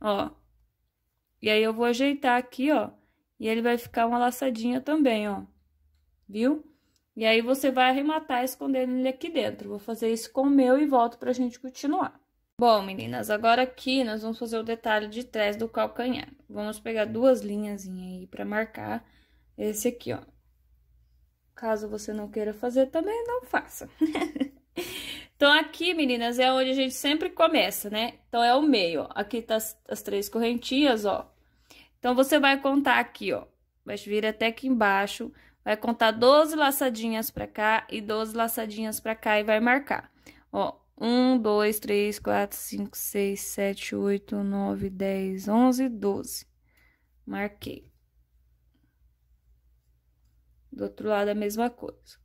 Ó. E aí, eu vou ajeitar aqui, ó. E ele vai ficar uma laçadinha também, ó. Viu? E aí, você vai arrematar escondendo ele aqui dentro. Vou fazer isso com o meu e volto pra gente continuar. Bom, meninas, agora aqui nós vamos fazer o detalhe de trás do calcanhar. Vamos pegar duas linhazinhas aí pra marcar. Esse aqui, ó. Caso você não queira fazer, também não faça. Então, aqui, meninas, é onde a gente sempre começa, né? Então, é o meio, ó. Aqui tá as 3 correntinhas, ó. Então, você vai contar aqui, ó. Vai vir até aqui embaixo. Vai contar 12 laçadinhas pra cá e 12 laçadinhas pra cá e vai marcar. Ó, 1, 2, 3, 4, 5, 6, 7, 8, 9, 10, 11, 12. Marquei. Do outro lado, a mesma coisa.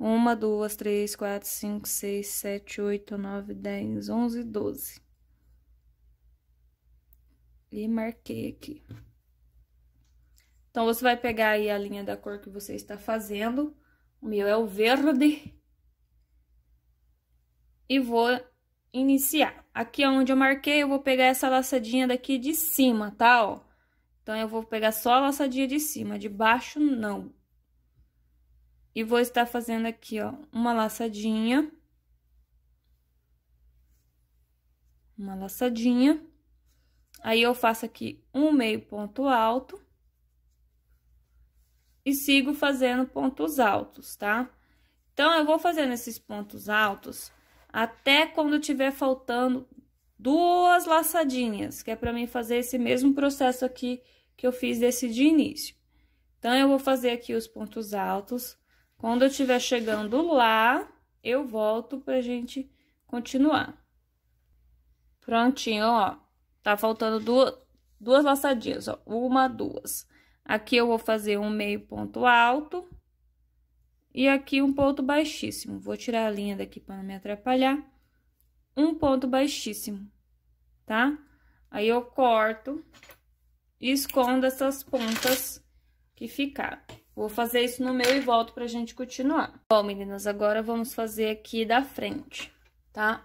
1, 2, 3, 4, 5, 6, 7, 8, 9, 10, 11, 12. E marquei aqui. Então, você vai pegar aí a linha da cor que você está fazendo. O meu é o verde. E vou iniciar. Aqui onde eu marquei, eu vou pegar essa laçadinha daqui de cima, tá, ó? Então, eu vou pegar só a laçadinha de cima, de baixo não. E vou estar fazendo aqui, ó, uma laçadinha. Uma laçadinha. Aí, eu faço aqui um meio ponto alto. E sigo fazendo pontos altos, tá? Então, eu vou fazendo esses pontos altos até quando tiver faltando 2 laçadinhas, que é pra mim fazer esse mesmo processo aqui que eu fiz desse de início. Então, eu vou fazer aqui os pontos altos. Quando eu estiver chegando lá, eu volto pra gente continuar. Prontinho, ó. Tá faltando duas laçadinhas, ó. 1, 2. Aqui eu vou fazer um meio ponto alto. E aqui um ponto baixíssimo. Vou tirar a linha daqui pra não me atrapalhar. Um ponto baixíssimo, tá? Aí, eu corto e escondo essas pontas que ficaram. Vou fazer isso no meu e volto pra gente continuar. Bom, meninas, agora vamos fazer aqui da frente, tá?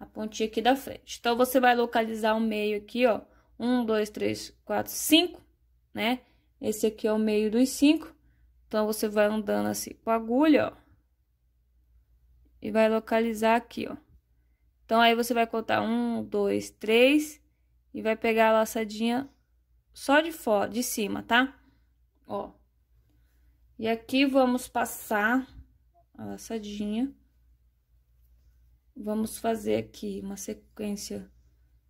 A pontinha aqui da frente. Então, você vai localizar o meio aqui, ó. 1, 2, 3, 4, 5, né? Esse aqui é o meio dos 5. Então, você vai andando assim com a agulha, ó. E vai localizar aqui, ó. Então, aí você vai contar 1, 2, 3. E vai pegar a laçadinha só de fora, de cima, tá? Ó. E aqui vamos passar a laçadinha. Vamos fazer aqui uma sequência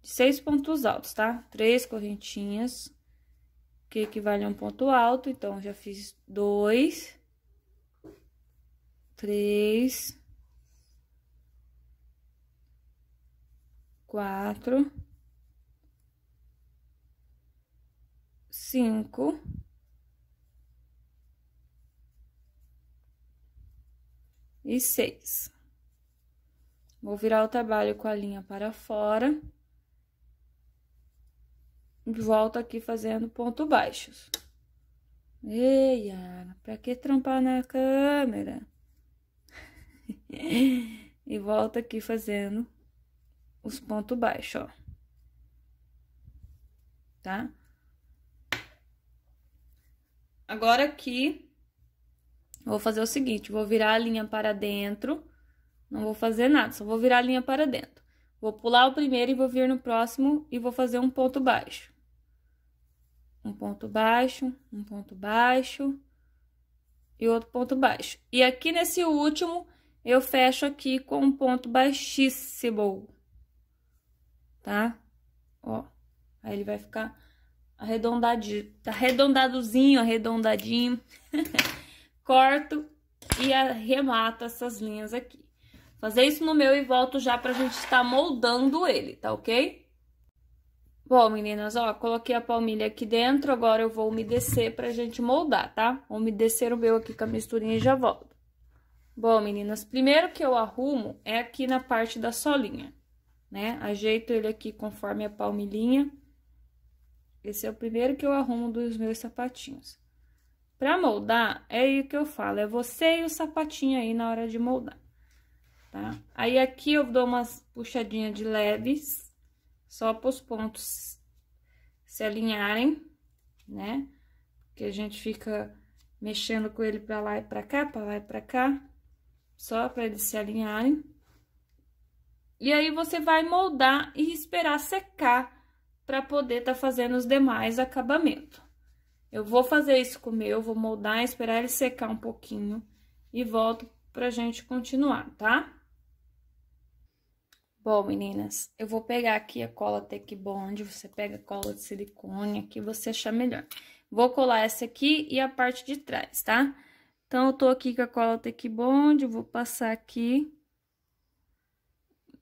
de 6 pontos altos, tá? 3 correntinhas, que equivale a um ponto alto. Então, já fiz 2, 3, 4, 5... 6. Vou virar o trabalho com a linha para fora. E volto aqui fazendo ponto baixos. Ei, Yara, pra que trampar na câmera? E volto aqui fazendo os pontos baixos, ó. Tá? Agora aqui... Vou fazer o seguinte, vou virar a linha para dentro, não vou fazer nada, só vou virar a linha para dentro. Vou pular o primeiro e vou vir no próximo e vou fazer um ponto baixo. Um ponto baixo, um ponto baixo e outro ponto baixo. E aqui nesse último, eu fecho aqui com um ponto baixíssimo, tá? Ó, aí ele vai ficar arredondadinho, arredondadozinho, arredondadinho. Corto e arremato essas linhas aqui. Fazer isso no meu e volto já pra gente estar moldando ele, tá ok? Bom, meninas, ó, coloquei a palmilha aqui dentro, agora eu vou umedecer pra gente moldar, tá? Vou umedecer o meu aqui com a misturinha e já volto. Bom, meninas, primeiro que eu arrumo é aqui na parte da solinha, né? Ajeito ele aqui conforme a palmilhinha. Esse é o primeiro que eu arrumo dos meus sapatinhos. Pra moldar, é aí que eu falo, é você e o sapatinho aí na hora de moldar, tá? Aí aqui eu dou umas puxadinhas de leves, só para os pontos se alinharem, né? Porque a gente fica mexendo com ele pra lá e pra cá, pra lá e pra cá, só pra eles se alinharem. E aí você vai moldar e esperar secar pra poder tá fazendo os demais acabamentos. Eu vou fazer isso com o meu, vou moldar, esperar ele secar um pouquinho e volto pra gente continuar, tá? Bom, meninas, eu vou pegar aqui a cola Tekbond, você pega a cola de silicone, aqui você achar melhor. Vou colar essa aqui e a parte de trás, tá? Então, eu tô aqui com a cola Tekbond, vou passar aqui.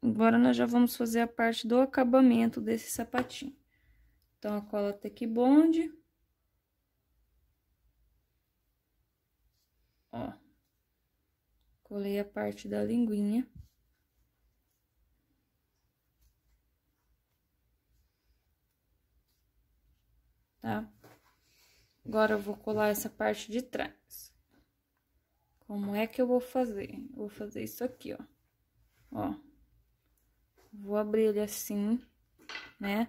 Agora, nós já vamos fazer a parte do acabamento desse sapatinho. Então, a cola Tekbond... Ó, colei a parte da linguinha. Tá? Agora, eu vou colar essa parte de trás. Como é que eu vou fazer? Eu vou fazer isso aqui, ó. Ó. Vou abrir ele assim, né?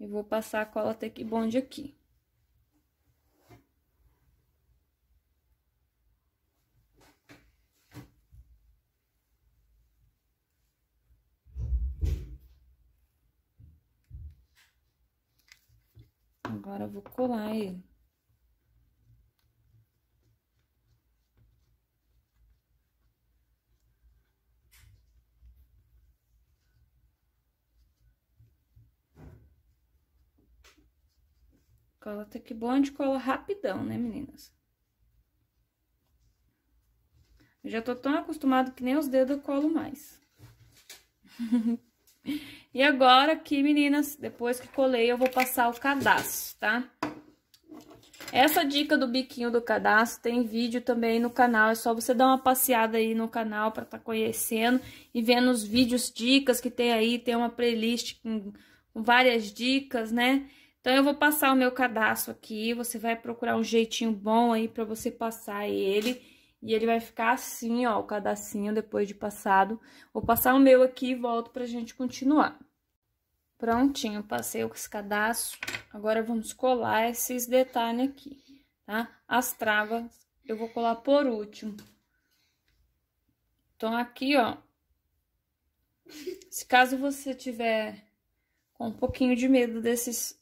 E vou passar a cola Tekbond aqui. Agora, eu vou colar ele. Cola Tekbond, cola rapidão, né, meninas? Eu já tô tão acostumada que nem os dedos eu colo mais. E agora aqui, meninas, depois que colei, eu vou passar o cadarço, tá? Essa dica do biquinho do cadarço tem vídeo também no canal, é só você dar uma passeada aí no canal pra tá conhecendo e vendo os vídeos, dicas que tem aí, tem uma playlist com várias dicas, né? Então, eu vou passar o meu cadarço aqui, você vai procurar um jeitinho bom aí pra você passar ele... E ele vai ficar assim, ó, o cadarcinho depois de passado. Vou passar o meu aqui e volto pra gente continuar. Prontinho, passei o cadarço. Agora, vamos colar esses detalhes aqui. tá? As travas eu vou colar por último. Então, aqui, ó, se caso você tiver com um pouquinho de medo desses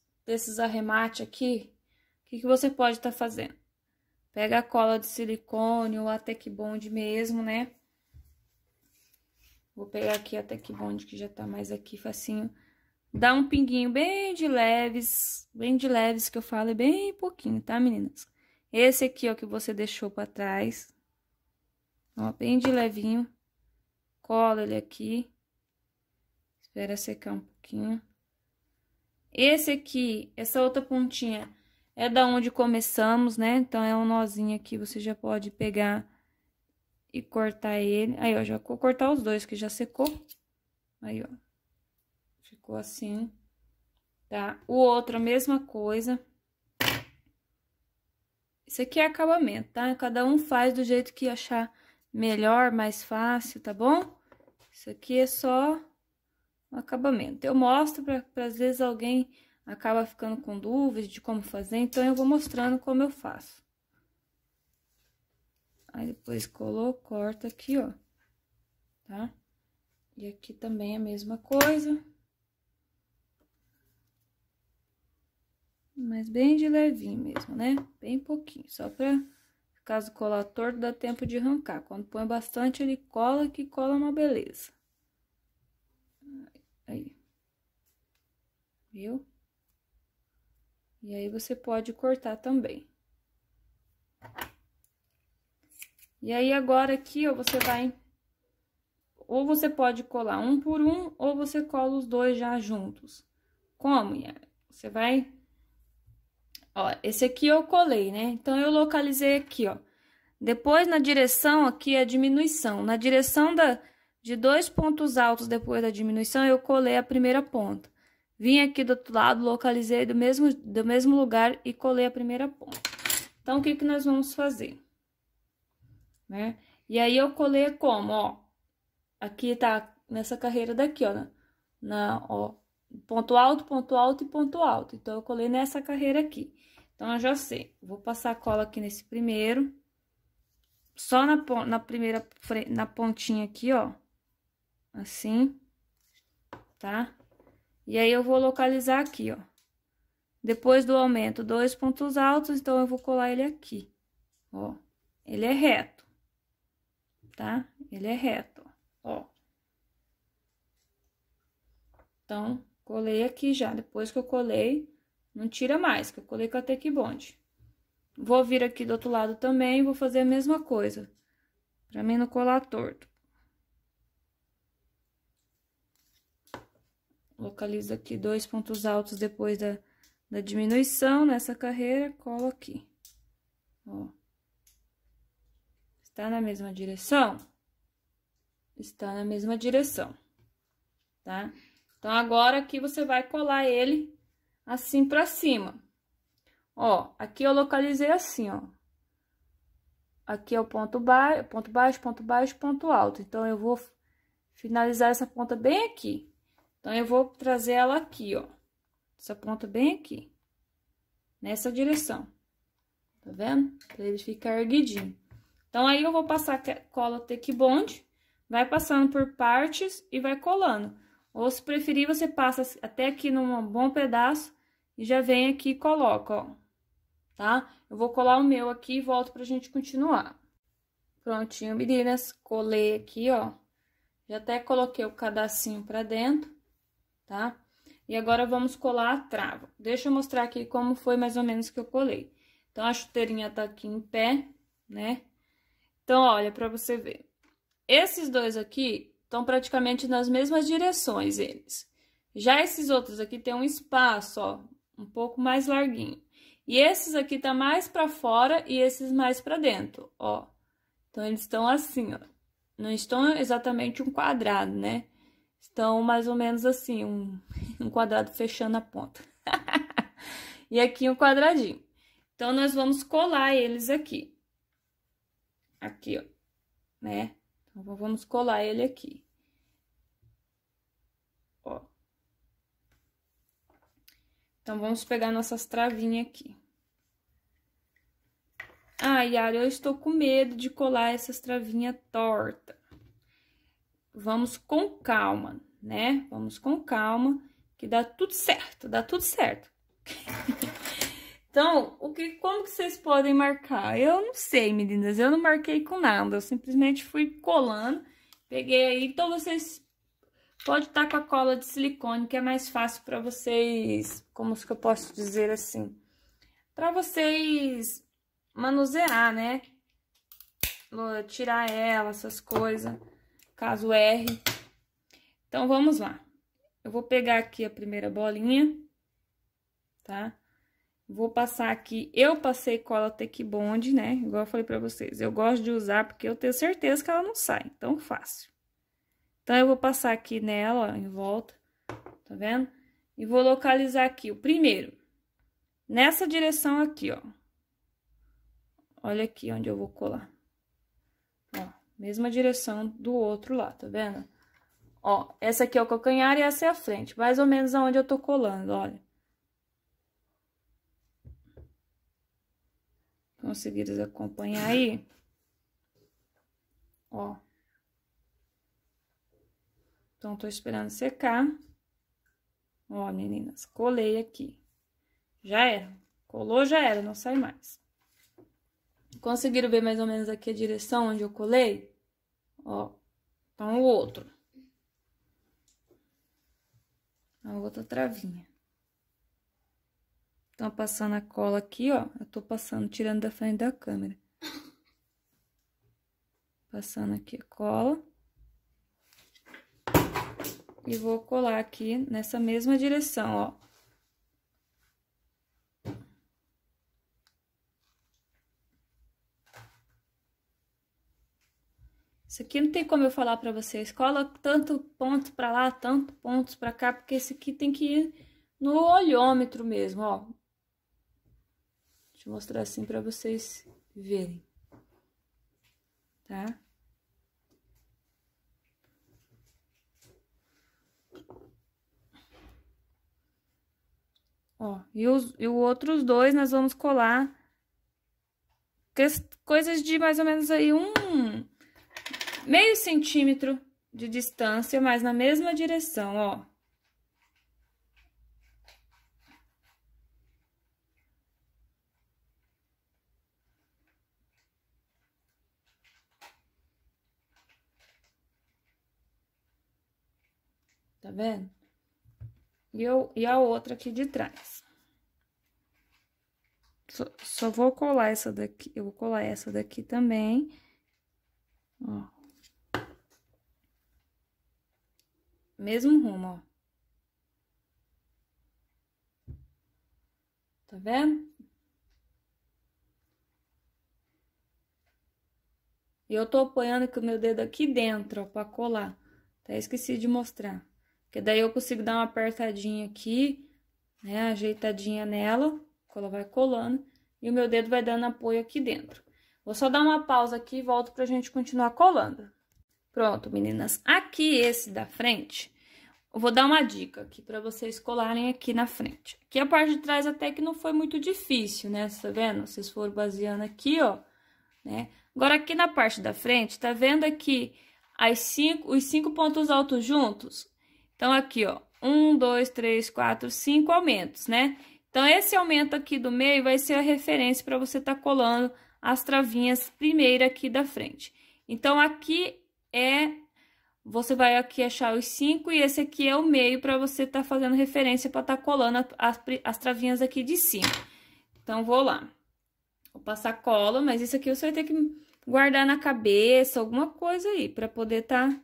arremates aqui, o que que você pode estar fazendo? Pega a cola de silicone ou a Tekbond mesmo, né? Vou pegar aqui a Tekbond, que já tá mais aqui, facinho. Dá um pinguinho bem de leves, que eu falo, é bem pouquinho, tá, meninas? Esse aqui, ó, que você deixou pra trás, ó, bem de levinho. Cola ele aqui. Espera secar um pouquinho. Esse aqui, essa outra pontinha, é da onde começamos, né? Então, é um nozinho aqui, você já pode pegar e cortar ele. Aí, ó, já vou cortar os dois, que já secou. Aí, ó, ficou assim, tá? O outro, a mesma coisa. Isso aqui é acabamento, tá? Cada um faz do jeito que achar melhor, mais fácil, tá bom? Isso aqui é só um acabamento. Eu mostro pra às vezes alguém acaba ficando com dúvidas de como fazer, então eu vou mostrando como eu faço. Aí depois colou, corta aqui, ó, tá? E aqui também a mesma coisa. Mas bem de levinho mesmo, né? Bem pouquinho, só pra caso colar torto, dá tempo de arrancar. Quando põe bastante, ele cola, que cola uma beleza. Aí. Viu? E aí, você pode cortar também. E aí, agora aqui, ó, você vai... Ou você pode colar um por um, ou você cola os dois já juntos. Como, Yara? Você vai... Ó, esse aqui eu colei, né? Então, eu localizei aqui, ó. Depois, na direção aqui, a diminuição. Na direção de dois pontos altos depois da diminuição, eu colei a primeira ponta. Vim aqui do outro lado, localizei do mesmo lugar e colei a primeira ponta. Então, o que que nós vamos fazer? Né? E aí, eu colei como, ó. Aqui tá nessa carreira daqui, ó. Ó, ponto alto e ponto alto. Então, eu colei nessa carreira aqui. Então, eu já sei. Vou passar a cola aqui nesse primeiro. Só na pontinha aqui, ó. Assim. Tá? E aí, eu vou localizar aqui, ó. Depois do aumento, dois pontos altos, então, eu vou colar ele aqui. Ó, ele é reto, tá? Ele é reto, ó. Então, colei aqui já. Depois que eu colei, não tira mais, que eu colei com a Tekbond. Vou vir aqui do outro lado também e vou fazer a mesma coisa. Pra mim não colar torto. Localizo aqui dois pontos altos depois da diminuição nessa carreira, colo aqui. Ó. Está na mesma direção? Está na mesma direção, tá? Então, agora aqui você vai colar ele assim pra cima. Ó, aqui eu localizei assim, ó. Aqui é o ponto baixo, ponto alto. Então, eu vou finalizar essa ponta bem aqui. Então, eu vou trazer ela aqui, ó. Essa ponta bem aqui. Nessa direção. Tá vendo? Pra ele ficar erguidinho. Então, aí eu vou passar a cola Tekbond. Vai passando por partes e vai colando. Ou, se preferir, você passa até aqui num bom pedaço e já vem aqui e coloca, ó. Tá? Eu vou colar o meu aqui e volto pra gente continuar. Prontinho, meninas. Colei aqui, ó. Já até coloquei o cadarcinho pra dentro. Tá? E agora, vamos colar a trava. Deixa eu mostrar aqui como foi mais ou menos que eu colei. Então, a chuteirinha tá aqui em pé, né? Então, olha, pra você ver. Esses dois aqui estão praticamente nas mesmas direções, eles. Já esses outros aqui tem um espaço, ó, um pouco mais larguinho. E esses aqui tá mais pra fora e esses mais pra dentro, ó. Então, eles estão assim, ó. Não estão exatamente um quadrado, né? Estão mais ou menos assim, um quadrado fechando a ponta. E aqui um quadradinho. Então, nós vamos colar eles aqui. Aqui, ó, né? Então, vamos colar ele aqui. Ó. Então, vamos pegar nossas travinhas aqui. Ah, Yara, eu estou com medo de colar essas travinhas tortas. Vamos com calma, né? Vamos com calma, que dá tudo certo, dá tudo certo. Então, como que vocês podem marcar? Eu não sei, meninas, eu não marquei com nada, eu simplesmente fui colando, peguei aí. Então, vocês podem estar com a cola de silicone, que é mais fácil para vocês, como que eu posso dizer assim? Para vocês manusear, né? Vou tirar ela, essas coisas, caso erre. Então, vamos lá. Eu vou pegar aqui a primeira bolinha, tá? Vou passar aqui, eu passei cola Tekbond, né? Igual eu falei pra vocês, eu gosto de usar porque eu tenho certeza que ela não sai, tão fácil. Então, eu vou passar aqui nela, ó, em volta, tá vendo? E vou localizar aqui o primeiro, nessa direção aqui, ó. Olha aqui onde eu vou colar. Ó, mesma direção do outro lá, tá vendo? Ó, essa aqui é o calcanhar e essa é a frente, mais ou menos aonde eu tô colando, olha. Conseguiram acompanhar aí? Ó. Então, tô esperando secar. Ó, meninas, colei aqui. Já era. Colou, já era, não sai mais. Conseguiram ver mais ou menos aqui a direção onde eu colei? Ó. Então, o outro. A outra travinha. Então, passando a cola aqui, ó, eu tô passando, tirando da frente da câmera. Passando aqui a cola. E vou colar aqui nessa mesma direção, ó. Isso aqui não tem como eu falar pra vocês. Cola tanto ponto pra lá, tanto pontos pra cá, porque esse aqui tem que ir no olhômetro mesmo, ó. Deixa eu mostrar assim pra vocês verem, tá? Ó, e os outros dois nós vamos colar coisas de mais ou menos aí meio centímetro de distância, mas na mesma direção, ó. Tá vendo? E a outra aqui de trás. Só vou colar essa daqui. Eu vou colar essa daqui também. Ó. Mesmo rumo, ó. Tá vendo? E eu tô apoiando com o meu dedo aqui dentro, ó, pra colar. Até esqueci de mostrar. Porque daí eu consigo dar uma apertadinha aqui, né, ajeitadinha nela, ela vai colando, e o meu dedo vai dando apoio aqui dentro. Vou só dar uma pausa aqui e volto pra gente continuar colando. Pronto, meninas. Aqui, esse da frente, eu vou dar uma dica aqui pra vocês colarem aqui na frente. Aqui a parte de trás até que não foi muito difícil, né, tá vendo? Vocês foram baseando aqui, ó, né? Agora, aqui na parte da frente, tá vendo aqui os cinco pontos altos juntos? Então, aqui, ó, 1, 2, 3, 4, 5 aumentos, né? Então, esse aumento aqui do meio vai ser a referência para você tá colando as travinhas primeiro aqui da frente. Então, aqui você vai aqui achar os 5 e esse aqui é o meio para você tá fazendo referência para tá colando as travinhas aqui de cima. Então, vou lá. Vou passar cola, mas isso aqui você vai ter que guardar na cabeça, alguma coisa aí, para poder tá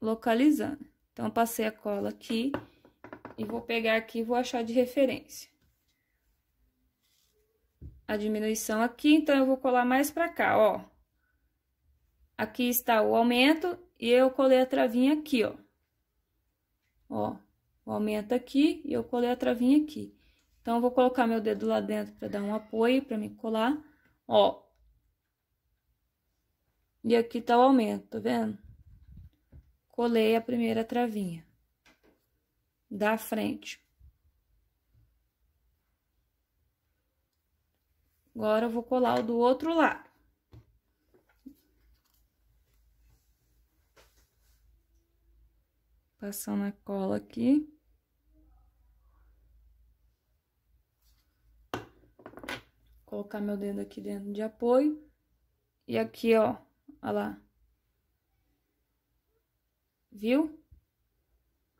localizando. Então, passei a cola aqui e vou pegar aqui e vou achar de referência. A diminuição aqui, então, eu vou colar mais pra cá, ó. Aqui está o aumento e eu colei a travinha aqui, ó. Ó, o aumento aqui e eu colei a travinha aqui. Então, eu vou colocar meu dedo lá dentro pra dar um apoio, pra me colar, ó. E aqui tá o aumento, tá vendo? Colei a primeira travinha da frente. Agora, eu vou colar o do outro lado. Passando a cola aqui. Colocar meu dedo aqui dentro de apoio. E aqui, ó, olha lá. Viu?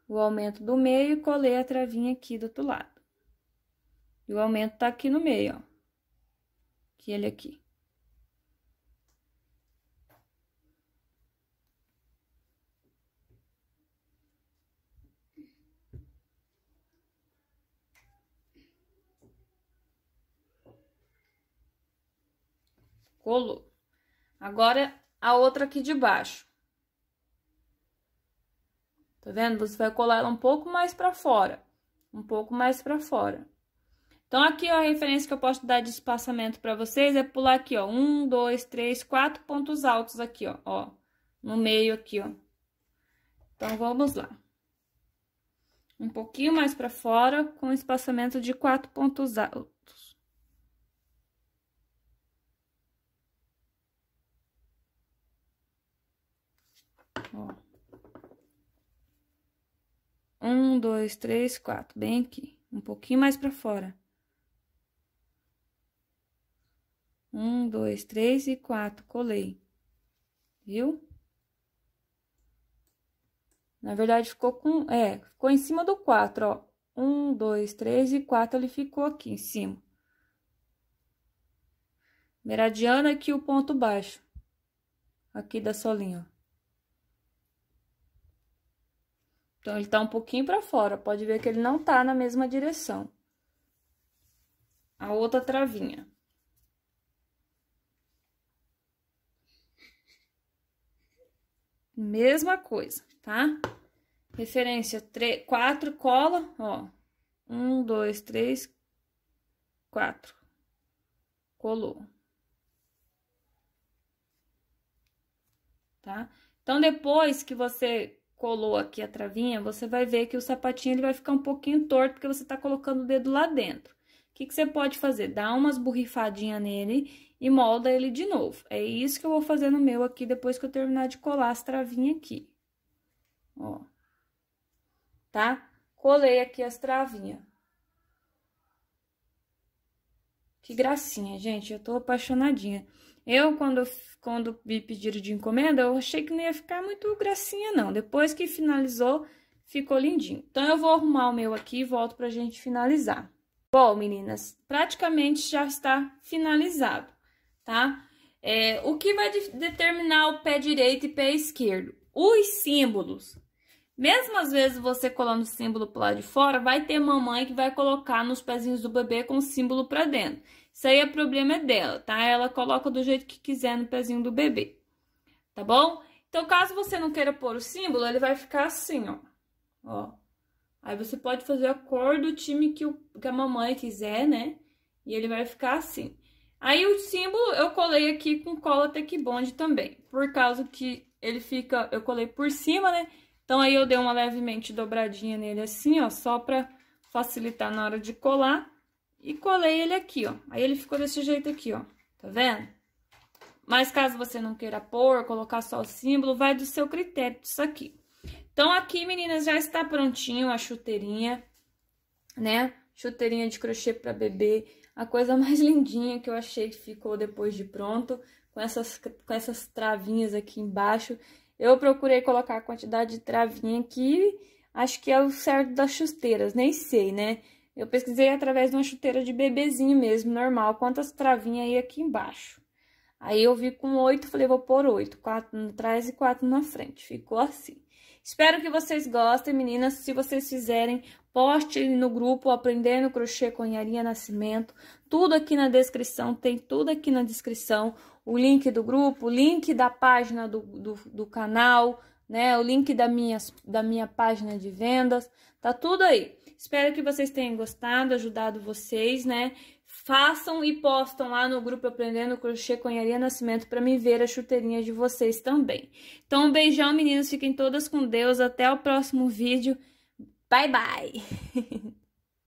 O aumento do meio e colei a travinha aqui do outro lado. E o aumento tá aqui no meio, ó. Que ele aqui. Colou. Agora, a outra aqui de baixo. Tá vendo? Você vai colar ela um pouco mais pra fora. Um pouco mais pra fora. Então, aqui, ó, a referência que eu posso dar de espaçamento pra vocês é pular aqui, ó. 1, 2, 3, 4 pontos altos aqui, ó. Ó, no meio aqui, ó. Então, vamos lá. Um pouquinho mais pra fora, com espaçamento de 4 pontos altos. Ó. 1, 2, 3, 4. Bem aqui. Um pouquinho mais pra fora. 1, 2, 3 e 4. Colei. Viu? Na verdade, ficou com... ficou em cima do 4, ó. 1, 2, 3 e 4, ele ficou aqui em cima. Meridiana aqui o ponto baixo. Aqui da solinha, ó. Então, ele tá um pouquinho pra fora, pode ver que ele não tá na mesma direção. A outra travinha. Mesma coisa, tá? Referência 4, cola, ó. 1, 2, 3, 4. Colou. Tá? Então, depois que você... colou aqui a travinha, você vai ver que o sapatinho ele vai ficar um pouquinho torto, porque você tá colocando o dedo lá dentro. O que que você pode fazer? Dá umas borrifadinhas nele e molda ele de novo. É isso que eu vou fazer no meu aqui, depois que eu terminar de colar as travinhas aqui. Ó. Tá? Colei aqui as travinhas. Que gracinha, gente. Eu tô apaixonadinha. Eu, quando me pediram de encomenda, eu achei que não ia ficar muito gracinha, não. Depois que finalizou, ficou lindinho. Então, eu vou arrumar o meu aqui e volto pra gente finalizar. Bom, meninas, praticamente já está finalizado, tá? O que vai determinar o pé direito e pé esquerdo? Os símbolos. Mesmo às vezes você colando o símbolo pro lado de fora, vai ter mamãe que vai colocar nos pezinhos do bebê com o símbolo pra dentro. Isso aí é problema dela, tá? Ela coloca do jeito que quiser no pezinho do bebê, tá bom? Então, caso você não queira pôr o símbolo, ele vai ficar assim, ó. Ó. Aí você pode fazer a cor do time que a mamãe quiser, né? E ele vai ficar assim. Aí o símbolo eu colei aqui com cola Tekbond também, por causa que ele fica... eu colei por cima, né? Então, aí eu dei uma levemente dobradinha nele assim, ó, só pra facilitar na hora de colar. E colei ele aqui, ó. Aí ele ficou desse jeito aqui, ó. Tá vendo? Mas caso você não queira pôr, colocar só o símbolo, vai do seu critério disso aqui. Então, aqui, meninas, já está prontinho a chuteirinha, né? Chuteirinha de crochê pra bebê. A coisa mais lindinha que eu achei que ficou depois de pronto. Com essas travinhas aqui embaixo. Eu procurei colocar a quantidade de travinha aqui. Acho que é o certo das chuteiras, nem sei, né? Eu pesquisei através de uma chuteira de bebezinho mesmo, normal, quantas travinhas aí aqui embaixo. Aí eu vi com 8, falei, vou pôr 8, 4 atrás e 4 na frente. Ficou assim. Espero que vocês gostem, meninas. Se vocês fizerem, poste no grupo Aprendendo Crochê com Yarinha Nascimento. Tudo aqui na descrição, tem tudo aqui na descrição. O link do grupo, o link da página do canal, né? O link da minha página de vendas, tá tudo aí. Espero que vocês tenham gostado, ajudado vocês, né? Façam e postam lá no grupo Aprendendo Crochê com Yarinha Nascimento para mim ver a chuteirinha de vocês também. Então, um beijão, meninas. Fiquem todas com Deus. Até o próximo vídeo. Bye, bye!